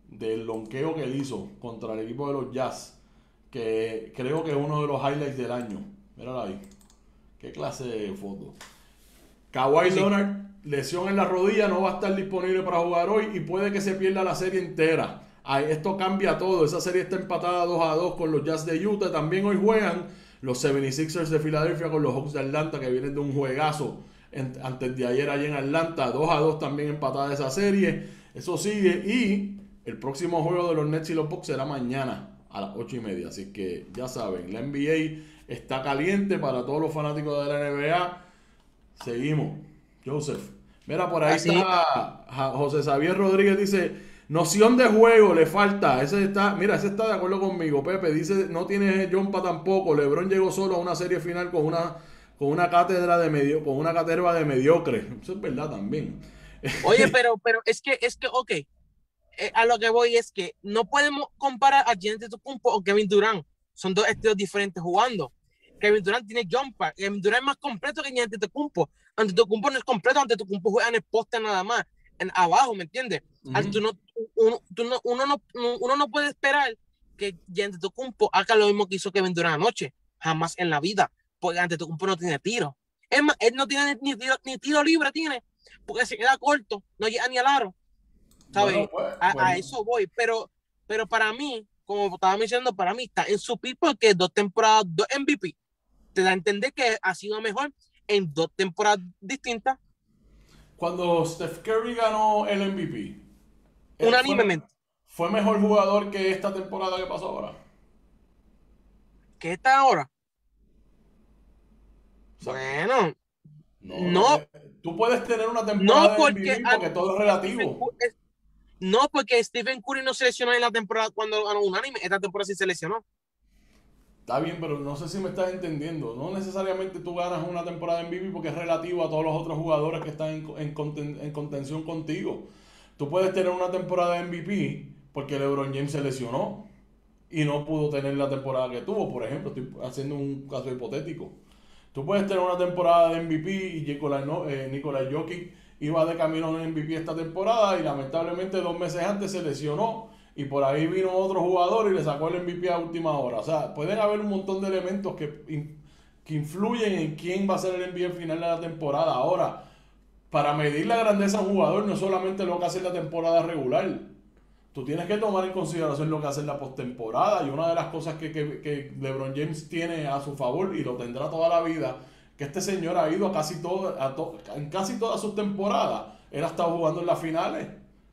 del lonqueo que él hizo contra el equipo de los Jazz, que creo que es uno de los highlights del año. Mírala ahí. Qué clase de foto. Kawhi Leonard, lesión en la rodilla, no va a estar disponible para jugar hoy y puede que se pierda la serie entera. Esto cambia todo. Esa serie está empatada 2-2 con los Jazz de Utah. También hoy juegan los 76ers de Filadelfia con los Hawks de Atlanta, que vienen de un juegazo antes de ayer allí en Atlanta. 2-2 también empatada esa serie. Eso sigue. Y el próximo juego de los Nets y los Bucks será mañana a las 8:30. Así que ya saben, la NBA está caliente para todos los fanáticos de la NBA. Seguimos, Joseph. Mira, por ahí está José Javier Rodríguez, dice... Noción de juego, le falta. Ese está de acuerdo conmigo, Pepe. Dice, no tiene jumpa tampoco. LeBron llegó solo a una serie final con una cátedra de mediocre. Eso es verdad también. Oye, pero es que, ok. A lo que voy es que no podemos comparar a Giannis Antetokounmpo o Kevin Durant. Son dos estilos diferentes jugando. Kevin Durant tiene jumpa. Kevin Durant es más completo que Giannis Antetokounmpo. Antetokounmpo no es completo. Antetokounmpo juega en el poste nada más. Abajo, ¿me entiendes? Uh-huh. Uno no puede esperar que Antetokounmpo haga lo mismo que hizo Kevin Durant anoche, jamás en la vida, porque Antetokounmpo no tiene tiro. Es más, él no tiene ni tiro libre tiene, porque se queda corto, no llega ni al aro, ¿sabes? Bueno, bueno. A eso voy, pero para mí, como estaba mencionando, para mí está en su pick porque 2 temporadas, 2 MVP, te da a entender que ha sido mejor en 2 temporadas distintas. Cuando Steph Curry ganó el MVP, unánimemente, ¿fue mejor jugador que esta temporada que pasó ahora? ¿Qué está ahora? O sea, bueno, no. Tú puedes tener una temporada porque todo es relativo. No, porque Stephen Curry no se lesionó en la temporada cuando ganó unánime. Esta temporada sí se lesionó. Está bien, pero no sé si me estás entendiendo. No necesariamente tú ganas una temporada en MVP porque es relativo a todos los otros jugadores que están en contención contigo. Tú puedes tener una temporada MVP porque LeBron James se lesionó y no pudo tener la temporada que tuvo. Por ejemplo, estoy haciendo un caso hipotético. Tú puedes tener una temporada de MVP y Nikola Jokic iba de camino a MVP esta temporada y lamentablemente 2 meses antes se lesionó. Y por ahí vino otro jugador y le sacó el MVP a última hora. O sea, pueden haber un montón de elementos que influyen en quién va a ser el MVP final de la temporada. Ahora, para medir la grandeza de un jugador, no es solamente lo que hace en la temporada regular. Tú tienes que tomar en consideración lo que hace en la postemporada. Y una de las cosas que LeBron James tiene a su favor, y lo tendrá toda la vida, que este señor ha ido en casi todas sus temporadas. Él ha estado jugando en las finales,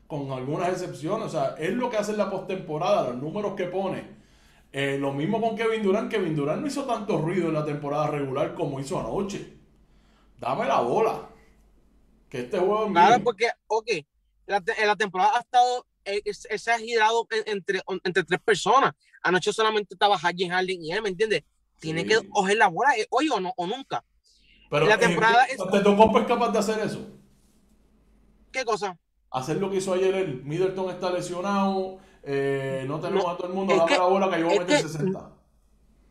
con algunas excepciones. O sea, es lo que hace en la postemporada, los números que pone. Lo mismo con Kevin Durant. Kevin Durant no hizo tanto ruido en la temporada regular como hizo anoche. Dame la bola. Que este juego... Claro, porque, ok, la temporada ha estado... se ha girado entre 3 personas. Anoche solamente estaba James Harden y él, ¿me entiendes? Tiene sí. Que coger la bola hoy o no, o nunca. Pero la temporada ¿Antetokounmpo es capaz de hacer eso? ¿Qué cosa? Hacer lo que hizo ayer él. Middleton está lesionado, no tenemos a todo el mundo, dame la bola que yo voy a meter 60.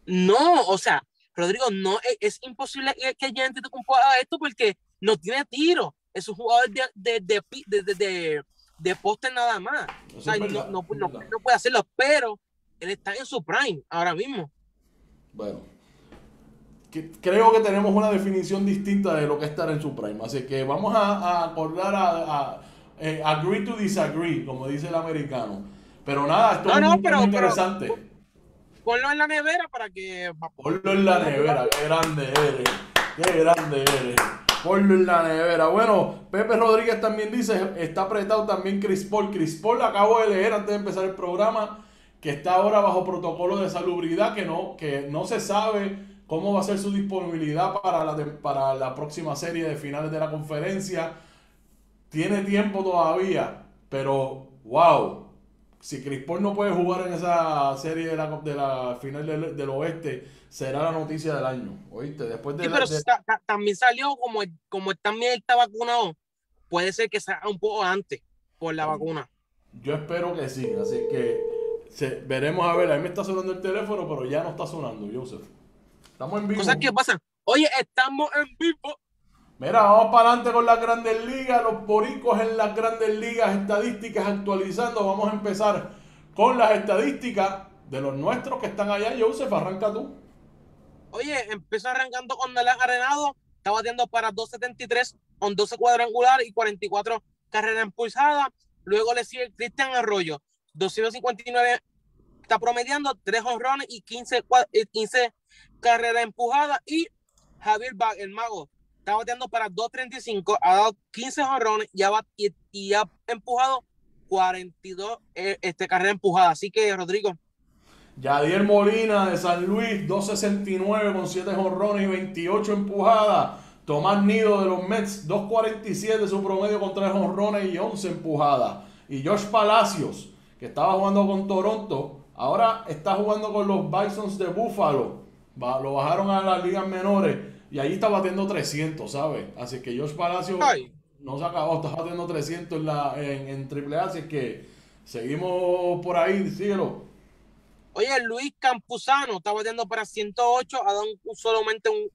No, o sea, Rodrigo, no es imposible que haya gente a esto porque no tiene tiro. Es un jugador de poste nada más. O sea, verdad, no puede hacerlo, pero él está en su prime ahora mismo. Bueno, creo que tenemos una definición distinta de lo que es estar en su prime. Así que vamos a acordar agree to disagree, como dice el americano. Pero nada, esto es muy interesante. Ponlo en la nevera para que... Ponlo en la nevera, qué grande eres. Ponlo en la nevera. Bueno, Pepe Rodríguez también dice, está apretado también Chris Paul. Chris Paul, acabo de leer antes de empezar el programa, que está ahora bajo protocolo de salubridad, que no se sabe cómo va a ser su disponibilidad para la próxima serie de finales de la conferencia. Tiene tiempo todavía, pero wow, si Chris Paul no puede jugar en esa serie de la final del oeste, será la noticia del año, ¿oíste? Después de sí, pero también salió como también él está vacunado, puede ser que salga un poco antes por la vacuna. Yo espero que sí, así que veremos a ver. A mí me está sonando el teléfono, pero ya no está sonando, Joseph. Estamos en vivo. Cosas que pasan. Oye, estamos en vivo. Mira, vamos para adelante con las Grandes Ligas, los boricos en las Grandes Ligas, estadísticas actualizando. Vamos a empezar con las estadísticas de los nuestros que están allá. Joseph, arranca tú. Oye, empezó arrancando con Nolan Arenado, está batiendo para 2.73 con 12 cuadrangulares y 44 carreras impulsadas. Luego le sigue Cristian Arroyo, 259, está promediando 3 jonrones y 15 carreras empujadas. Y Javier Bach, el mago, está bateando para 2.35, ha dado 15 jonrones y ha empujado 42 carreras empujadas. Así que, Rodrigo. Yadier Molina de San Luis, 2.69 con 7 jonrones y 28 empujadas. Tomás Nido de los Mets, 2.47 su promedio con 3 jonrones y 11 empujadas. Y Josh Palacios, que estaba jugando con Toronto, ahora está jugando con los Bisons de Buffalo. Lo bajaron a las ligas menores. Y ahí está batiendo 300, ¿sabes? Así que George Palacio no se acabó, está batiendo 300 en Triple A, así que seguimos por ahí, síguelo. Oye, Luis Campuzano está batiendo para 108, ha dado solamente un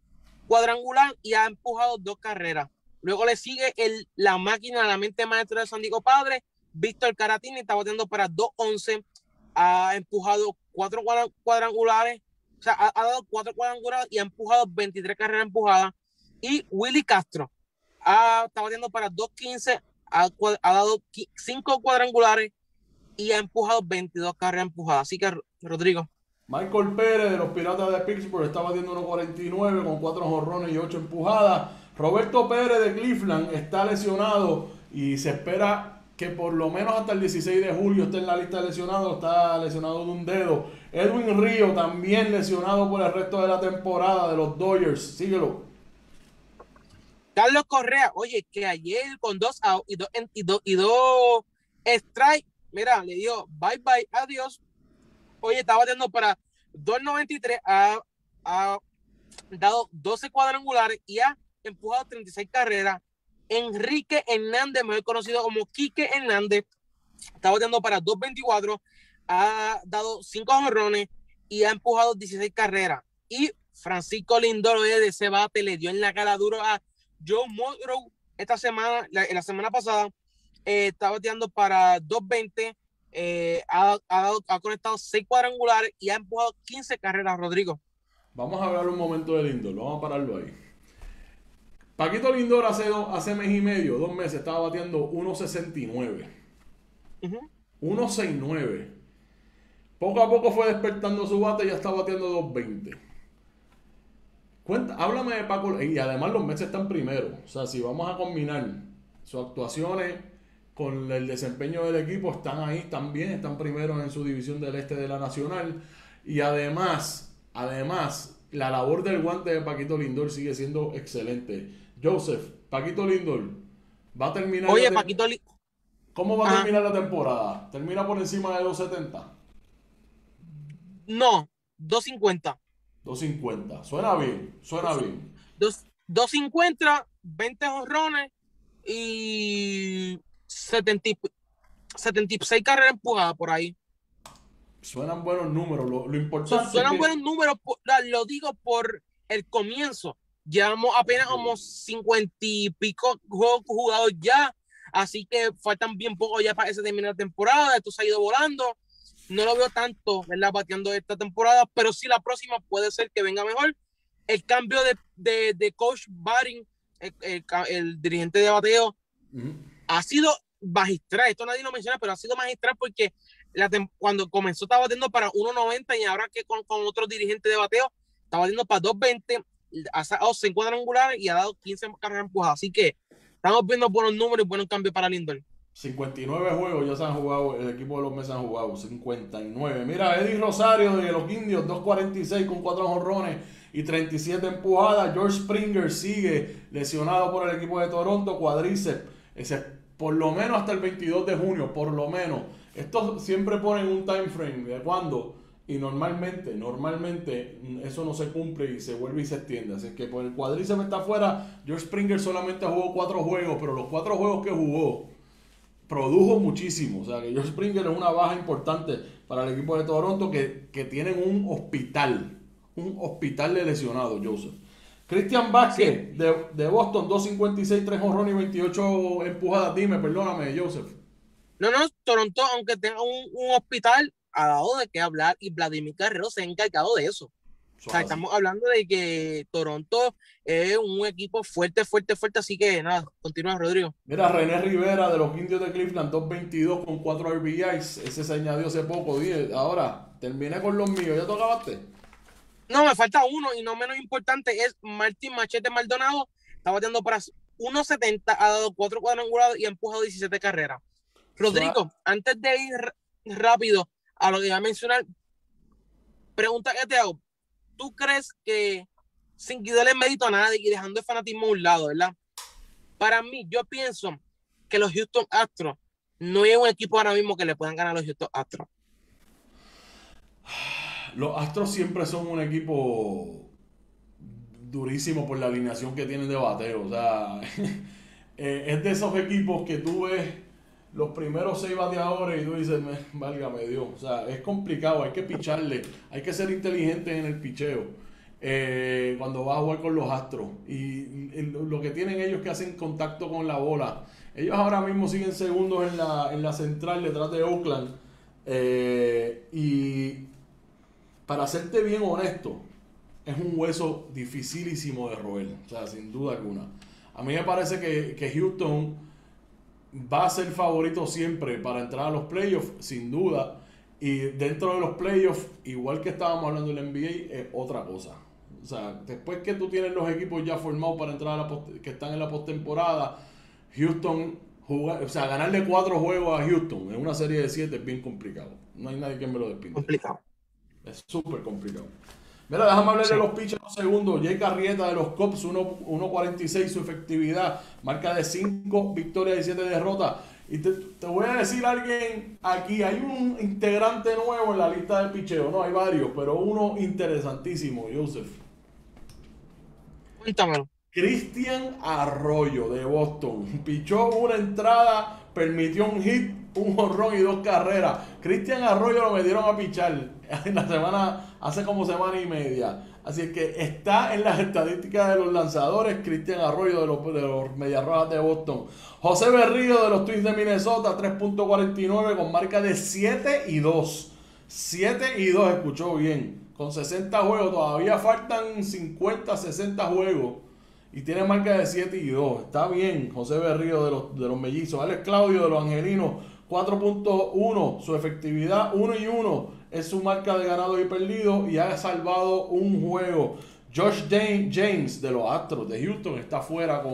cuadrangular y ha empujado 2 carreras. Luego le sigue la máquina, la mente maestra de San Diego Padre, Víctor Caratini, está batiendo para 2.11, ha empujado 4 cuadrangulares. O sea, ha dado 4 cuadrangulares y ha empujado 23 carreras empujadas. Y Willy Castro está batiendo para 2.15, ha dado 5 cuadrangulares y ha empujado 22 carreras empujadas. Así que, Rodrigo. Michael Pérez de los Piratas de Pittsburgh está batiendo 1.49 con 4 jonrones y 8 empujadas. Roberto Pérez de Cleveland está lesionado y se espera que por lo menos hasta el 16 de julio está en la lista de lesionados, está lesionado de un dedo. Edwin Río también lesionado por el resto de la temporada de los Dodgers, síguelo. Carlos Correa, oye, que ayer con 2 outs y 2 strike, mira, le dio bye, adiós. Oye, está batiendo para 2.93, ha dado 12 cuadrangulares y ha empujado 36 carreras. Enrique Hernández, mejor conocido como Quique Hernández, está bateando para 2.24, ha dado 5 jonrones y ha empujado 16 carreras. Y Francisco Lindor, de ese bate, le dio en la cara duro a Joe Musgrove esta semana, la semana pasada, está bateando para 2.20, ha conectado 6 cuadrangulares y ha empujado 15 carreras, Rodrigo. Vamos a hablar un momento de Lindor, vamos a pararlo ahí. Paquito Lindor hace mes y medio, 2 meses, estaba bateando 1.69. Uh-huh. 1.69. Poco a poco fue despertando su bate y ya está bateando 2.20. Háblame de Paco. Y además los Mets están primero. O sea, si vamos a combinar sus actuaciones con el desempeño del equipo, están ahí también, están primero en su división del este de la Nacional. Y además, la labor del guante de Paquito Lindor sigue siendo excelente. Joseph, Paquito Lindor va a terminar. Oye, ¿cómo va a terminar la temporada? ¿Termina por encima de 2.70? No, 2.50. 2.50, suena bien. 2.50, 20 jonrones y 76 carreras empujadas por ahí. Suenan buenos números, lo importante. Suenan buenos números, lo digo por el comienzo. Llevamos apenas como 50 y pico juegos jugados ya, así que faltan bien poco ya para ese terminar la temporada. Esto se ha ido volando. No lo veo tanto, ¿verdad?, bateando esta temporada, pero sí la próxima puede ser que venga mejor. El cambio de coach Baring, el dirigente de bateo, ha sido magistral. Esto nadie lo menciona, pero ha sido magistral porque cuando comenzó estaba batiendo para 1.90 y ahora que con otro dirigente de bateo estaba batiendo para 2.20 ha sacado 5 cuadrangulares y ha dado 15 carreras empujadas. Así que estamos viendo buenos números y buenos cambios para Lindor. 59 juegos ya se han jugado, el equipo de los Mets han jugado 59. Mira, Eddie Rosario de los Indios, 2.46 con 4 jonrones y 37 empujadas. George Springer sigue lesionado por el equipo de Toronto, cuádriceps, por lo menos hasta el 22 de junio, por lo menos. Estos siempre ponen un time frame de cuándo y normalmente eso no se cumple y se vuelve y se extiende. Así que por el cuádriceps está fuera. George Springer solamente jugó 4 juegos, pero los 4 juegos que jugó produjo muchísimo. O sea, que George Springer es una baja importante para el equipo de Toronto, que tienen un hospital de lesionados, Joseph. Christian Vázquez, sí, de Boston, 2.56, 3 jonrones y 28 empujadas. Dime, perdóname, Joseph. No, Toronto, aunque tenga un hospital, ha dado de qué hablar y Vladimir Guerrero se ha encargado de eso. O sea, estamos hablando de que Toronto es un equipo fuerte, así que nada, continúa, Rodrigo. Mira, René Rivera de los Indios de Cleveland, 2.22 con 4 RBIs, ese se añadió hace poco, 10. Ahora, terminé con los míos, ¿ya tú acabaste? No, me falta uno y no menos importante es Martín Machete Maldonado, está bateando para 1.70, ha dado 4 cuadrangulados y ha empujado 17 carreras. Rodrigo, antes de ir rápido a lo que iba a mencionar, pregunta que te hago. ¿Tú crees que, sin quitarle mérito a nadie y dejando el fanatismo a un lado, ¿verdad? Para mí, yo pienso que los Houston Astros, no hay un equipo ahora mismo que le puedan ganar a los Houston Astros. Los Astros siempre son un equipo durísimo por la alineación que tienen de bateo. O sea, es de esos equipos que tú ves los primeros 6 bateadores y tú dices, válgame Dios, o sea, es complicado, hay que picharle, hay que ser inteligente en el picheo cuando vas a jugar con los Astros, y lo que tienen ellos que hacen contacto con la bola. Ellos ahora mismo siguen segundos en la central detrás de Oakland, y para serte bien honesto, es un hueso dificilísimo de roer, o sea, sin duda alguna. A mí me parece que Houston va a ser favorito siempre para entrar a los playoffs, sin duda. Y dentro de los playoffs, igual que estábamos hablando del NBA, es otra cosa. O sea, después que tú tienes los equipos ya formados para entrar que están en la postemporada, Houston, ganarle 4 juegos a Houston en una serie de 7 es bien complicado. No hay nadie que me lo despinte. Complicado. Es súper complicado. Mira, déjame hablar de los pitchers un segundo. Jay Arrieta de los Cubs, 1.46, su efectividad, marca de 5 victorias y 7 derrotas. Y te voy a decir a alguien aquí, hay un integrante nuevo en la lista de picheo, no, hay varios, pero uno interesantísimo, Joseph. Cuéntamelo. Cristian Arroyo de Boston, pichó una entrada, permitió un hit, un jonrón y 2 carreras. Cristian Arroyo lo metieron a pichar en la semana, hace como semana y media. Así que está en las estadísticas de los lanzadores Cristian Arroyo de los Medias Rojas de Boston. José Berrío de los Twins de Minnesota, 3.49 con marca de 7-2. 7-2, escuchó bien. Con 60 juegos, todavía faltan 50, 60 juegos. Y tiene marca de 7-2. Está bien, José Berrío de los Mellizos. Alex Claudio de los Angelinos, 4.1. Su efectividad, 1-1. Es su marca de ganado y perdido y ha salvado un juego. Josh James de los Astros de Houston está fuera con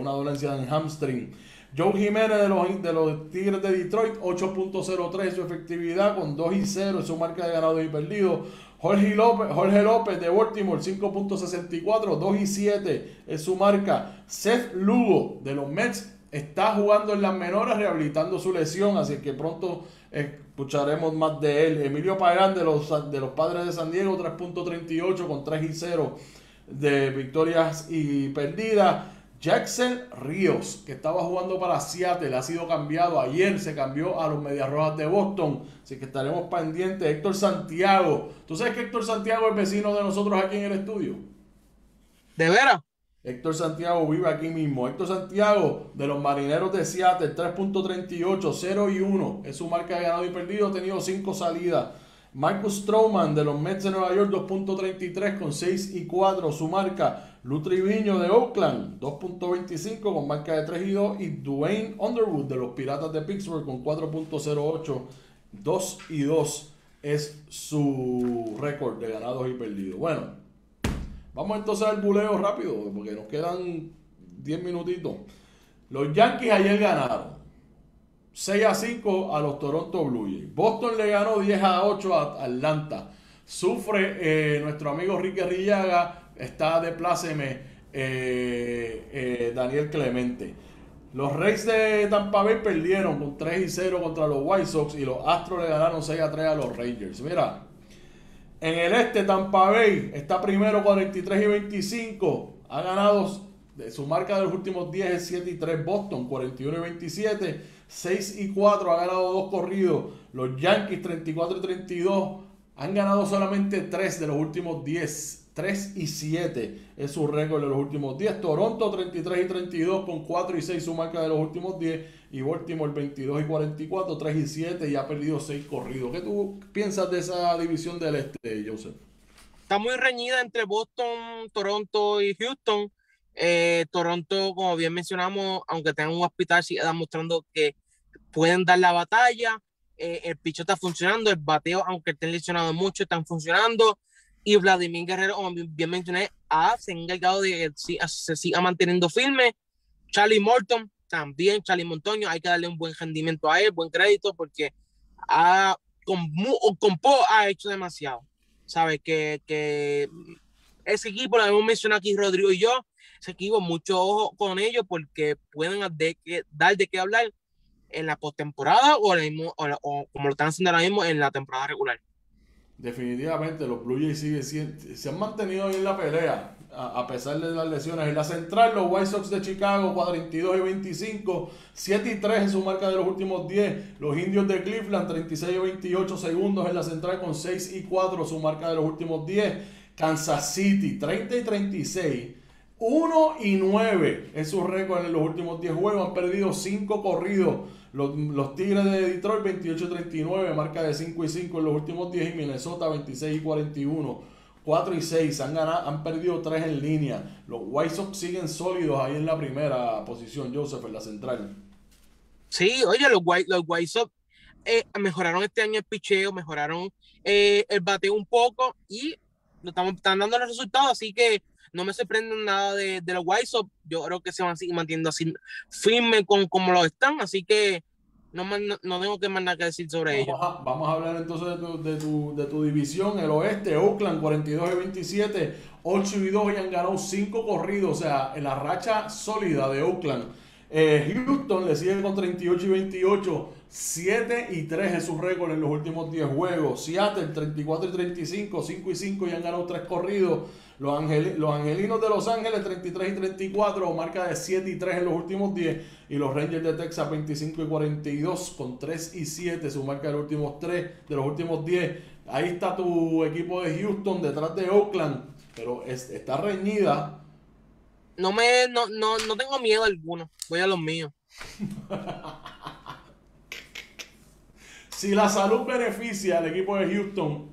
una dolencia en hamstring. Joe Jiménez de los Tigres de Detroit, 8.03 su efectividad con 2-0 es su marca de ganado y perdido. Jorge López de Baltimore, 5.64, 2-7 es su marca. Seth Lugo de los Mets está jugando en las menores rehabilitando su lesión, así que pronto escucharemos más de él. Emilio Pagan de los Padres de San Diego, 3.38 con 3-0 de victorias y perdidas. Jackson Ríos, que estaba jugando para Seattle, ha sido cambiado. Ayer se cambió a los Medias Rojas de Boston, así que estaremos pendientes. Héctor Santiago, ¿tú sabes que Héctor Santiago es vecino de nosotros aquí en el estudio? ¿De veras? Héctor Santiago vive aquí mismo. Héctor Santiago de los Marineros de Seattle, 3.38, 0-1 es su marca de ganado y perdido, ha tenido 5 salidas. Marcus Stroman de los Mets de Nueva York, 2.33 con 6-4 su marca. Lou Triviño de Oakland, 2.25 con marca de 3-2, y Dwayne Underwood de los Piratas de Pittsburgh con 4.08, 2-2 es su récord de ganados y perdidos. Bueno, Vamos entonces al buleo rápido, porque nos quedan 10 minutitos. Los Yankees ayer ganaron 6-5 a los Toronto Blue Jays. Boston le ganó 10-8 a Atlanta. Sufre nuestro amigo Ricky Rillaga, está de pláceme Daniel Clemente. Los Rays de Tampa Bay perdieron con 3-0 contra los White Sox y los Astros le ganaron 6-3 a los Rangers. Mira, en el este Tampa Bay está primero 43-25. Ha ganado de su marca de los últimos 10 es 7-3. Boston 41-27. 6-4. Ha ganado 2 corridos. Los Yankees 34-32. Han ganado solamente 3 de los últimos 10. 3-7 es su récord de los últimos 10. Toronto 33-32 con 4-6 su marca de los últimos 10. Y Baltimore 22-44, 3-7 y ha perdido 6 corridos. ¿Qué tú piensas de esa división del este, Joseph? Está muy reñida entre Boston, Toronto y Houston. Toronto, como bien mencionamos, aunque tengan un hospital, sigue demostrando que pueden dar la batalla. El picheo está funcionando, el bateo, aunque estén lesionados mucho, están funcionando. Y Vladimir Guerrero, como bien mencioné, se ha encargado de que se siga manteniendo firme. Charlie Morton, también Charlie Montoño, hay que darle un buen rendimiento a él, buen crédito, porque ha hecho demasiado. Sabes que ese equipo, lo hemos mencionado aquí Rodrigo y yo, ese equipo, mucho ojo con ellos, porque pueden dar de qué hablar en la postemporada o como lo están haciendo ahora mismo en la temporada regular. Definitivamente los Blue Jays se han mantenido en la pelea a pesar de las lesiones. En la central, los White Sox de Chicago 42-25, 7-3 en su marca de los últimos 10. Los Indios de Cleveland 36-28 segundos en la central con 6-4 su marca de los últimos 10. Kansas City 30-36, 1-9 es su récord en los últimos 10 juegos. Han perdido 5 corridos. Los Tigres de Detroit 28-39, marca de 5-5 en los últimos 10, y Minnesota 26-41, 4-6, han perdido 3 en línea. Los White Sox siguen sólidos ahí en la primera posición, Joseph, en la central. Sí, oye, los White Sox mejoraron este año el picheo, mejoraron el bateo un poco y están dando los resultados, así que no me sorprende nada de los White Sox. Yo creo que se van a seguir manteniendo así firme como lo están, así que no tengo que más nada que decir sobre ellos. Vamos a hablar entonces de tu división, el oeste. Oakland 42-27, 8-2 y han ganado 5 corridos, o sea, en la racha sólida de Oakland. Houston le sigue con 38-28, 7-3 es su récord en los últimos 10 juegos. Seattle 34-35, 5-5 y han ganado 3 corridos. Los Angelinos de Los Ángeles 33-34, marca de 7-3 en los últimos 10. Y los Rangers de Texas 25-42 con 3-7, su marca de los últimos 3 de los últimos 10. Ahí está tu equipo de Houston detrás de Oakland, pero está reñida. No tengo miedo alguno. Voy a los míos. Si la salud beneficia al equipo de Houston,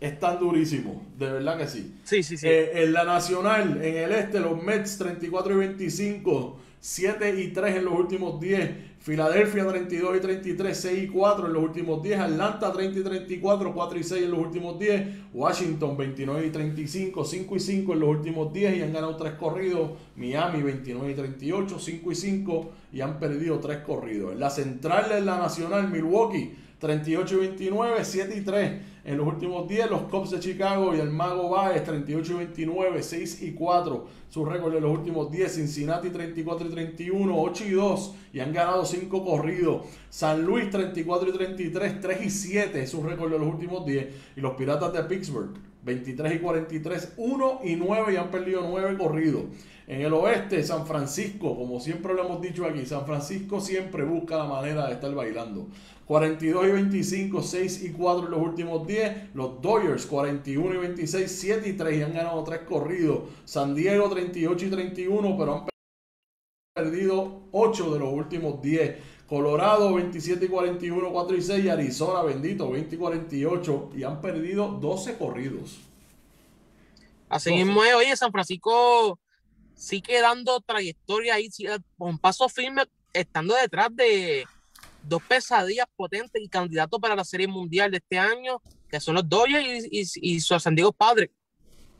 están durísimos. De verdad que sí. Sí. En la nacional, en el este, los Mets 34-25, 7-3 en los últimos 10. Filadelfia 32-33, 6-4 en los últimos 10. Atlanta 30-34, 4-6 en los últimos 10. Washington 29-35, 5-5 en los últimos 10 y han ganado 3 corridos. Miami 29-38, 5-5 y han perdido 3 corridos. En la central de la nacional, Milwaukee 38-29, 7-3 en los últimos 10. Los Cubs de Chicago y el Mago Baez 38-29, 6-4 su récord en los últimos 10. Cincinnati 34-31, 8-2 y han ganado 5 corridos. San Luis 34-33, 3-7 es su récord en los últimos 10. Y los Piratas de Pittsburgh 23-43, 1-9 y han perdido 9 corridos. En el oeste, San Francisco, como siempre lo hemos dicho aquí, San Francisco siempre busca la manera de estar bailando. 42-25, 6-4 en los últimos 10. Los Dodgers 41-26, 7-3 y han ganado 3 corridos. San Diego 38-31, pero han perdido 8 de los últimos 10. Colorado 27-41, 4-6 y Arizona, bendito, 20-48 y han perdido 12 corridos. Así mismo es. Oye, San Francisco sigue dando trayectoria ahí, con paso firme, estando detrás de 2 pesadillas potentes y candidatos para la Serie Mundial de este año, que son los Dodgers y San Diego Padres.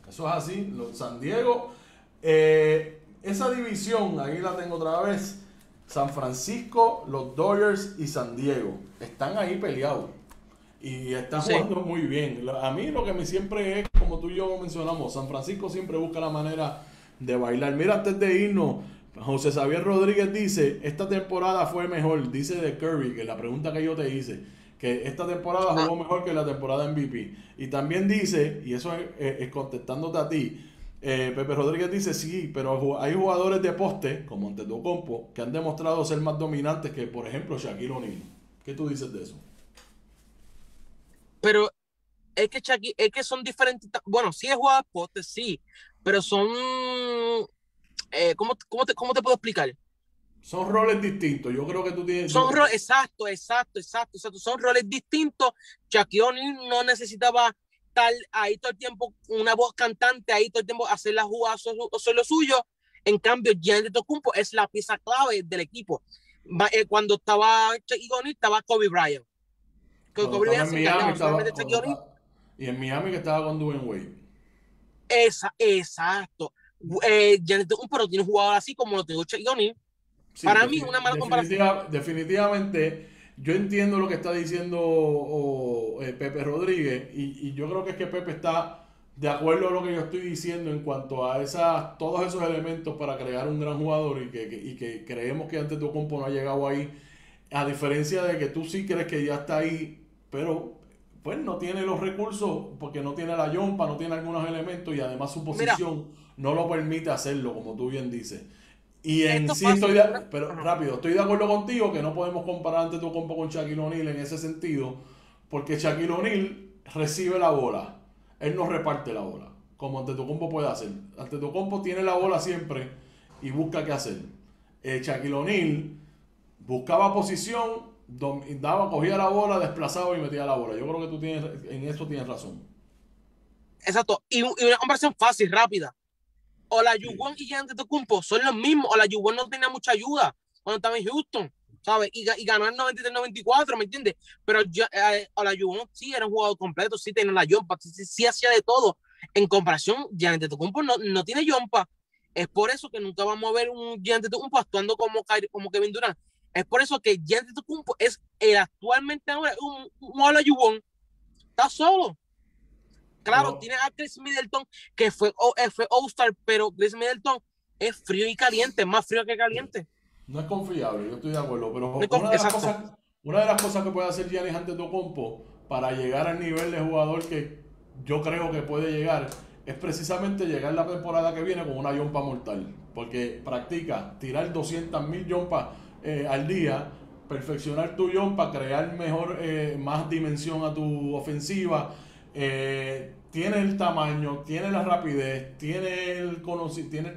Eso es así. San Diego, esa división, ahí la tengo otra vez. San Francisco, los Dodgers y San Diego están ahí peleados y están jugando muy bien. A mí lo que me siempre es, como tú y yo mencionamos, San Francisco siempre busca la manera de bailar. Mira, antes de irnos, José Javier Rodríguez dice, esta temporada fue mejor, dice de Curry, que la pregunta que yo te hice, que esta temporada jugó mejor que la temporada MVP. Y también dice, y eso es contestándote a ti, Pepe Rodríguez dice, sí, pero hay jugadores de poste, como Antetokounmpo, que han demostrado ser más dominantes que, por ejemplo, Shaquille O'Neal. ¿Qué tú dices de eso? Pero es que Shaquille, es que son diferentes. Bueno, sí es jugador de poste, sí, pero son... ¿Cómo te puedo explicar? Son roles distintos. Yo creo que tú tienes... Son roles, exacto. Son roles distintos. Shaquille O'Neal no necesitaba... ahí todo el tiempo, una voz cantante ahí todo el tiempo, hacer las jugadas son lo suyo. En cambio, Giannis Antetokounmpo es la pieza clave del equipo. Cuando estaba Shaquille O'Neal, estaba Kobe Bryant. Y en Miami, que estaba con Dwayne Wade. Exacto. Giannis Antetokounmpo no tiene un jugador así como lo tiene Shaquille O'Neal. Sí, para mí, una mala comparación. Definitivamente. Yo entiendo lo que está diciendo Pepe Rodríguez y yo creo que es que Pepe está de acuerdo a lo que yo estoy diciendo en cuanto a todos esos elementos para crear un gran jugador y que creemos que Antetokounmpo no ha llegado ahí, a diferencia de que tú sí crees que ya está ahí, pero pues no tiene los recursos porque no tiene la yompa, no tiene algunos elementos y además su posición no lo permite hacerlo, como tú bien dices. Y en sí estoy de acuerdo contigo que no podemos comparar Antetokounmpo con Shaquille O'Neal en ese sentido, porque Shaquille O'Neal recibe la bola, él no reparte la bola, como Antetokounmpo puede hacer. Antetokounmpo tiene la bola siempre y busca qué hacer. Shaquille O'Neal buscaba posición, cogía la bola, desplazaba y metía la bola. Yo creo que tú en eso tienes razón. Exacto, y una conversión fácil, rápida. O la Olajuwon y Antetokounmpo son los mismos. O la Olajuwon no tenía mucha ayuda cuando estaba en Houston, ¿sabes? Y ganar 93-94, ¿me entiendes? Pero o la Olajuwon sí era un jugador completo, sí tenía la yompa, sí hacía de todo. En comparación, Antetokounmpo no tiene yompa. Es por eso que nunca vamos a ver un Antetokounmpo actuando como Kevin Durant. Es por eso que Antetokounmpo es actualmente ahora un Olajuwon. Está solo. Claro, no. Tiene a Chris Middleton, que fue All-Star, pero Chris Middleton es frío y caliente, más frío que caliente. No es confiable, yo estoy de acuerdo, pero una de las cosas que puede hacer Giannis Antetokounmpo para llegar al nivel de jugador que yo creo que puede llegar es precisamente llegar la temporada que viene con una yompa mortal, porque practica tirar 200.000 yompas al día, perfeccionar tu yompa, crear mejor, más dimensión a tu ofensiva. Tiene el tamaño, tiene la rapidez, tiene el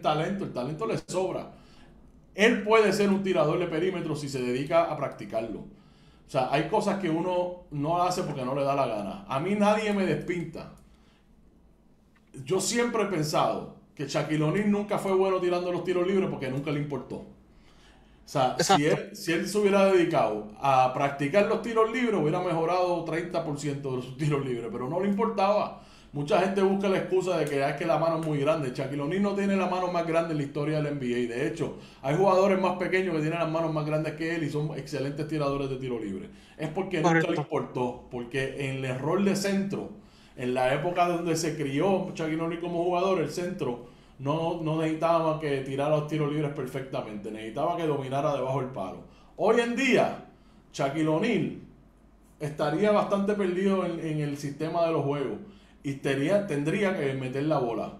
talento le sobra. Él puede ser un tirador de perímetro si se dedica a practicarlo. O sea, hay cosas que uno no hace porque no le da la gana. A mí nadie me despinta. Yo siempre he pensado que Shaquille O'Neal nunca fue bueno tirando los tiros libres porque nunca le importó. O sea, si él se hubiera dedicado a practicar los tiros libres, hubiera mejorado 30% de sus tiros libres, pero no le importaba. Mucha gente busca la excusa de que la mano es muy grande. Shaquille O'Neal no tiene la mano más grande en la historia del NBA. De hecho, hay jugadores más pequeños que tienen las manos más grandes que él y son excelentes tiradores de tiro libre. Es porque nunca le importó, porque en el error de centro, en la época donde se crió Shaquille O'Neal como jugador, el centro no necesitaba que tirara los tiros libres perfectamente, necesitaba que dominara debajo del palo. Hoy en día, Shaquille O'Neal estaría bastante perdido en el sistema de los juegos. Y tendría que meter la bola.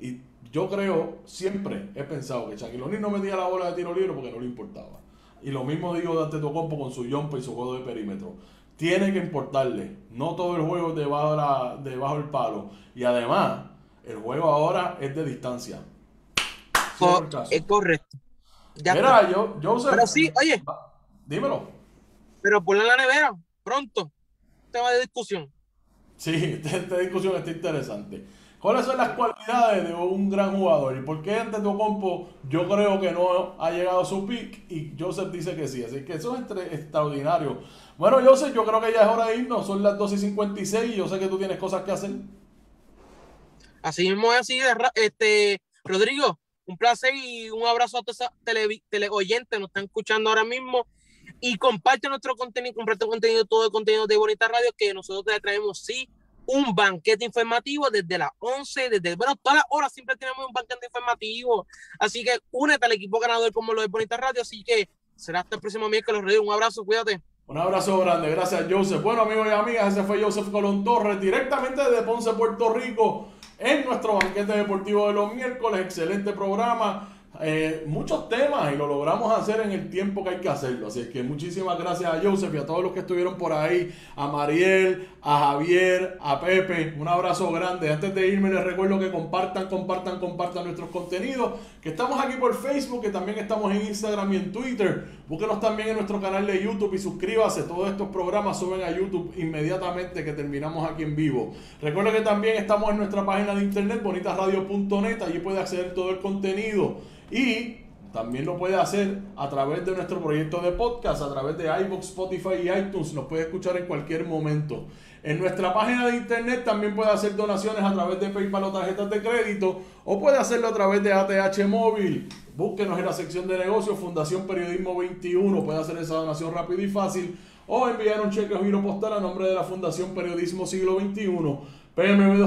Y yo creo, siempre he pensado que Shaquille O'Neal no metía la bola de tiro libre porque no le importaba. Y lo mismo digo de Antetokounmpo con su jump y su juego de perímetro. Tiene que importarle. No todo el juego es debajo del palo. Y además, el juego ahora es de distancia. Es correcto. Ya mira, Joseph, pero sí, oye. Dímelo. Pero ponle en la nevera, pronto. Tema de discusión. Sí, esta discusión está interesante. ¿Cuáles son las cualidades de un gran jugador? ¿Y por qué Antetokounmpo yo creo que no ha llegado a su pick? Y Joseph dice que sí. Así que eso es extraordinario. Bueno, Joseph, yo creo que ya es hora de irnos. Son las 2:56 y yo sé que tú tienes cosas que hacer. Así mismo es, así de Rodrigo, un placer y un abrazo a todos esos teleoyentes, nos están escuchando ahora mismo, y comparte nuestro contenido, todo el contenido de Bonita Radio, que nosotros te traemos, sí, un banquete informativo desde las 11, todas las horas siempre tenemos un banquete informativo, así que únete al equipo ganador como lo de Bonita Radio, así que será hasta el próximo miércoles, Rodrigo, un abrazo, cuídate. Un abrazo grande, gracias Joseph. Bueno, amigos y amigas, ese fue Joseph Colón Torres, directamente desde Ponce, Puerto Rico, en nuestro banquete deportivo de los miércoles. Excelente programa, muchos temas, y lo logramos hacer en el tiempo que hay que hacerlo, así es que muchísimas gracias a Joseph y a todos los que estuvieron por ahí, a Mariel, a Javier, a Pepe, un abrazo grande. Antes de irme les recuerdo que compartan nuestros contenidos, que estamos aquí por Facebook, que también estamos en Instagram y en Twitter. Búsquenos también en nuestro canal de YouTube y suscríbase. Todos estos programas suben a YouTube inmediatamente que terminamos aquí en vivo. Recuerda que también estamos en nuestra página de internet, bonitasradio.net. Allí puede acceder todo el contenido y también lo puede hacer a través de nuestro proyecto de podcast, a través de iVoox, Spotify y iTunes. Nos puede escuchar en cualquier momento. En nuestra página de internet también puede hacer donaciones a través de PayPal o tarjetas de crédito, o puede hacerlo a través de ATH Móvil. Búsquenos en la sección de negocios, Fundación Periodismo 21, puede hacer esa donación rápida y fácil, o enviar un cheque o giro postal a nombre de la Fundación Periodismo Siglo XXI, PMB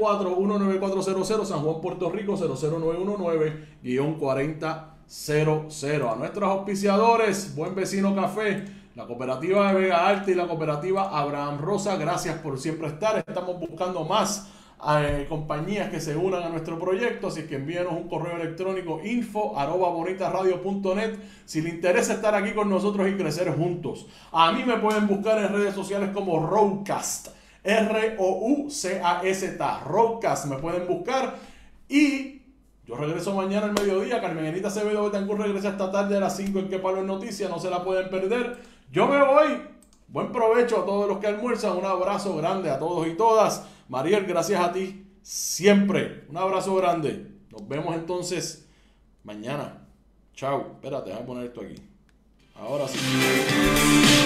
284-19400, San Juan, Puerto Rico 00919-4000. A nuestros auspiciadores, Buen Vecino Café, la cooperativa de Vega Arte y la cooperativa Abraham Rosa, gracias por siempre estar. Estamos buscando más compañías que se unan a nuestro proyecto, así que envíenos un correo electrónico info@bonitaradio.net si le interesa estar aquí con nosotros y crecer juntos. A mí me pueden buscar en redes sociales como Roadcast, Roucast, Roadcast me pueden buscar, y yo regreso mañana al mediodía. Carmen Anita Acevedo Betancur regresa esta tarde a las 5 en Que Palo en Noticias, no se la pueden perder. Yo me voy, buen provecho a todos los que almuerzan, un abrazo grande a todos y todas. Mariel, gracias a ti siempre, un abrazo grande. Nos vemos entonces mañana. Chao, espérate, voy a poner esto aquí. Ahora sí.